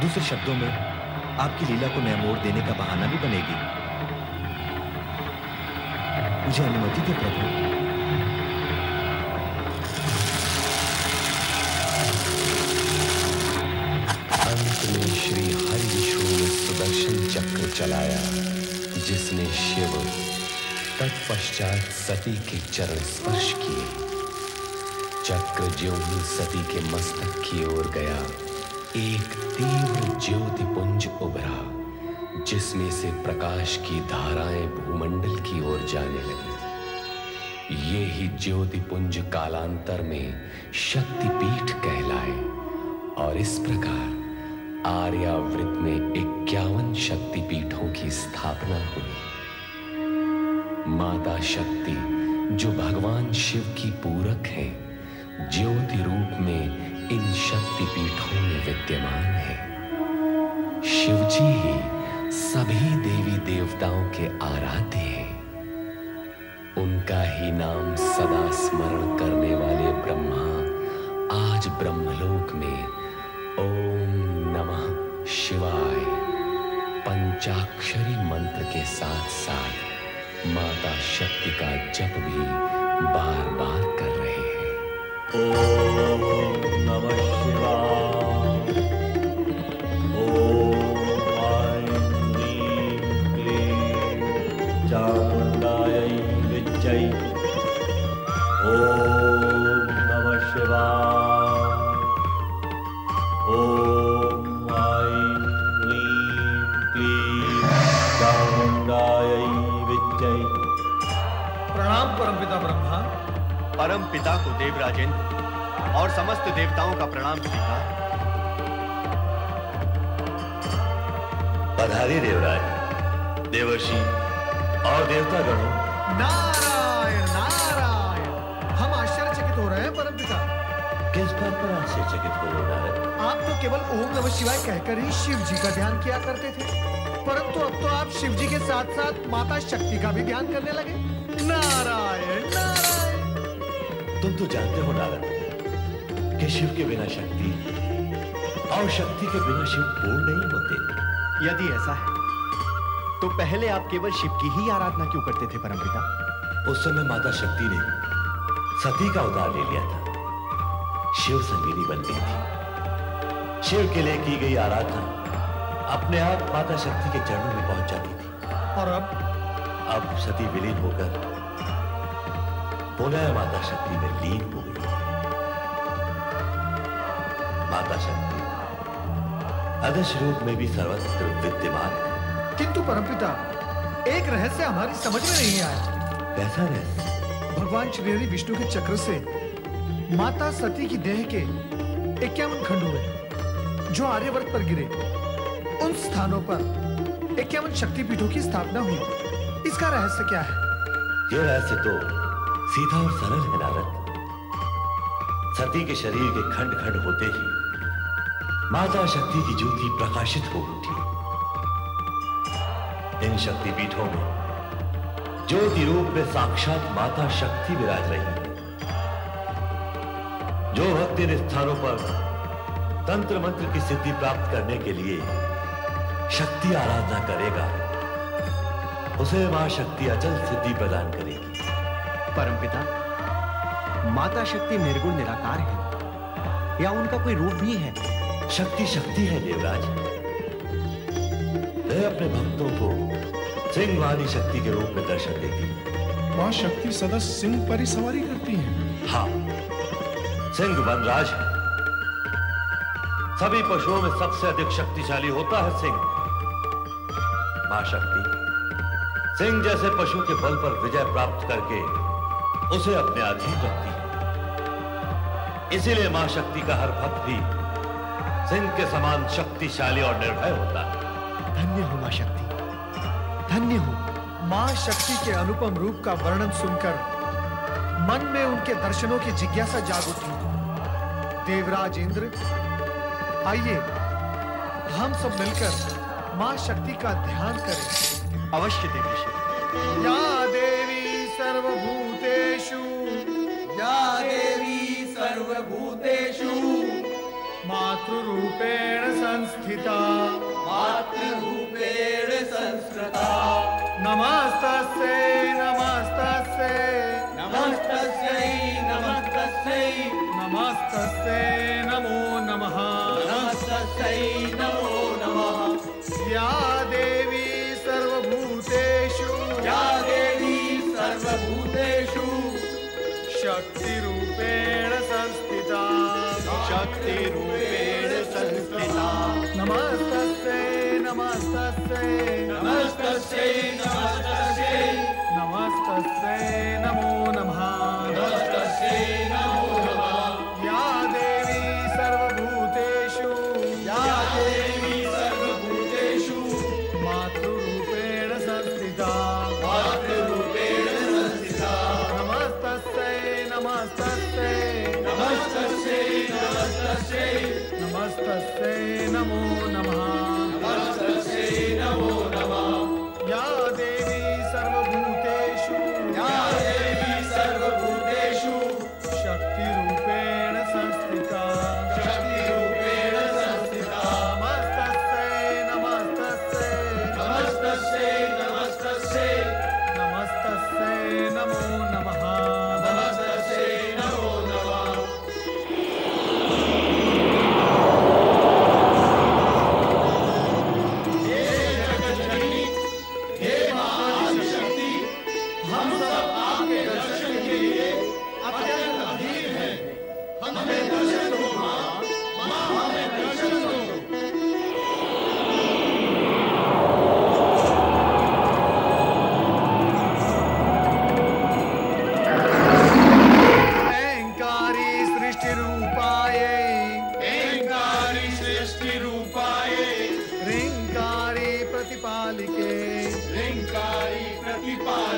दूसरे शब्दों में आपकी लीला को नया मोड़ देने का बहाना भी बनेगी। मुझे अनुमति दे प्रभु। श्री हरि विष्णु ने सुदर्शन चक्र चलाया, जिसने शिव तत्पश्चात सती के चरण स्पर्श किए। चक्र ज्यों ही सती के मस्तक की ओर गया, एक तीव्र ज्योतिपुंज उभरा, जिसमें से प्रकाश की धाराएं भूमंडल की ओर जाने लगी। ये ही ज्योतिपुंज कालांतर में शक्तिपीठ कहलाए, और इस प्रकार आर्यावृत में इक्यावन शक्तिपीठों की स्थापना हुई। माता शक्ति जो भगवान शिव की पूरक है, ज्योति रूप में इन शक्तिपीठों में विद्यमान है। शिवजी ही सभी देवी देवताओं के आराध्य हैं। उनका ही नाम सदा स्मरण करने वाले ब्रह्मा आज ब्रह्मलोक में ओम नमः शिवाय पंचाक्षरी मंत्र के साथ साथ माता शक्ति का जप भी बार बार कर रहे हैं। ओम नमः शिवाय। ओम ऐं क्लीं चामुण्डाय विद्महे। ओम नमः शिवाय। Oh परम पिता को देवराजेंद्र और समस्त देवताओं का प्रणाम स्वीकार। पधारे देवराज, देवर्षि और देवतागणों। नारायण नारायण, हम आश्चर्यचकित हो रहे हैं परम पिता। किस बात पर आश्चर्यचकित हो रहा है? आप तो केवल ओम नमः शिवाय कहकर ही शिव जी का ध्यान किया करते थे, परंतु अब तो आप शिव जी के साथ साथ माता शक्ति का भी ध्यान करने लगे। नारायण नारायण। तुम तो जानते हो नारद कि शिव के बिना शक्ति और शक्ति के बिना शिव पूर्ण नहीं होते। यदि ऐसा है तो पहले आप केवल शिव की ही आराधना क्यों करते थे परम पिता? उस समय माता शक्ति ने सती का अवतार ले लिया था, शिव संगिनी बन गई थी। शिव के लिए की गई आराधना अपने आप माता शक्ति के चरणों में पहुंच जाती थी। और अब अब सती विलीन होकर पुनः माता शक्ति में लीन हो गई। माता शक्ति अदृश्य रूप में भी सर्वत्र विद्यमान है। किंतु परमपिता, एक रहस्य हमारी समझ में नहीं आया। कैसा रहस्य? भगवान श्री हरि विष्णु के चक्र से माता सती की देह के इक्यावन खंड हुए जो आर्यवर्त पर गिरे। उन स्थानों पर इक्यावन शक्तिपीठों की स्थापना हुई। इसका रहस्य क्या है? यह रहस्य तो सीधा और सरल है नारद। सती के शरीर के खंड खंड होते ही माता शक्ति की ज्योति प्रकाशित हो उठी। इन शक्तिपीठों में ज्योति रूप में साक्षात माता शक्ति विराज रही है। जो भक्त इन स्थानों पर तंत्र मंत्र की सिद्धि प्राप्त करने के लिए शक्ति आराधना करेगा, उसे मां शक्ति अचल सिद्धि प्रदान करेगी। परमपिता, माता शक्ति निर्गुण निराकार है या उनका कोई रूप भी है? शक्ति शक्ति है देवराज। वह अपने भक्तों को सिंह वाली शक्ति के रूप में दर्शन देती है। मां शक्ति सदा सिंह पर ही सवारी करती है। हाँ, सिंह वनराज है। सभी पशुओं में सबसे अधिक शक्तिशाली होता है सिंह। मां शक्ति सिंह जैसे पशु के बल पर विजय प्राप्त करके उसे अपने अधीन रखती है। इसीलिए मां शक्ति का हर भक्त भी सिंह के समान शक्तिशाली और निर्भय होता है। धन्य हो मां शक्ति, धन्य हो। मां शक्ति के अनुपम रूप का वर्णन सुनकर मन में उनके दर्शनों की जिज्ञासा जाग उठी। देवराज इंद्र, आइए हम सब मिलकर मां शक्ति का ध्यान करें। अवश्य देवी। या देवी सर्वभूतेषु, या देवी सर्वभूतेषु मातृरूपेण संस्थिता, मातृरूपेण संस्थिता। नमस्तस्यै नमस्तस्यै नमस्तस्यै नमस्तस्यै नमस्तस्यै नमो नमः, नमस्तस्यै नमो नमः। या देवी सर्वभूतेषु, या देवी सर्वभूतेषु शक्तिरूपेण संस्थिता, शक्तिरूपेण संस्थिता। नमस्तस्यै नमस्तस्यै नमस्तस्यै नमस्तस्यै नमस्तस्यै नमो नमः, नमस्तस्यै नमो नमः। या देवी सर्वभूतेषु, या देवी सर्वभूतेषु मातृ मातृरूपेण संस्थिता। नमस्तस्यै नमस्तस्यै नमस्तस्यै नमस्तस्यै नमस्तस्यै नमो नमः, नमस्तस्यै नमो नमः। या देवी सर्वभूतेषु, या देवी सर्वभूतेषु शक्तिरूपेण संस्थिता, शक्तिरूपेण संस्थिता। नमस्तस्यै नमस्तस्यै नमस्तस्यै नमस्तस्यै नमो नमः, नमस्तस्यै नमो नमः। जय जगन्नाथ।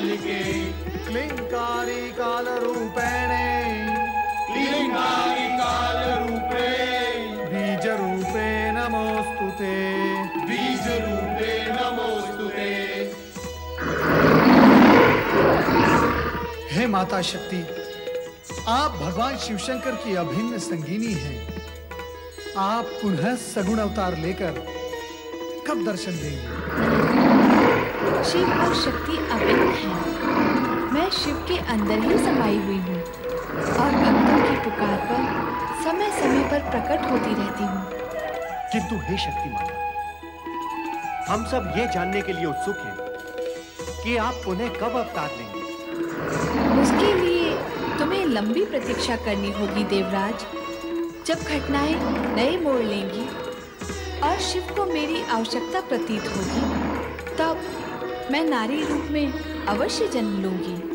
लिंगे लिंगारी काल रूपेणे लिंगारी काल रूपे बीज रूपे नमोस्तुते बीज रूपे नमोस्तुते। हे माता शक्ति, आप भगवान शिवशंकर की अभिन्न संगीनी हैं। आप पुनः सगुण अवतार लेकर कब दर्शन देंगे? शिव और शक्ति अभिन्न हैं। मैं शिव के अंदर ही समाई हुई हूँ और भक्तों की पुकार पर समय समय पर प्रकट होती रहती हूँ। किंतु हे शक्ति माता, हम सब ये जानने के लिए उत्सुक हैं कि आप पुनः कब अवतार लेंगे। उसके लिए तुम्हें लंबी प्रतीक्षा करनी होगी देवराज। जब घटनाएं नए मोड़ लेंगी और शिव को मेरी आवश्यकता प्रतीत होगी, तब मैं नारी रूप में अवश्य जन्म लूंगी।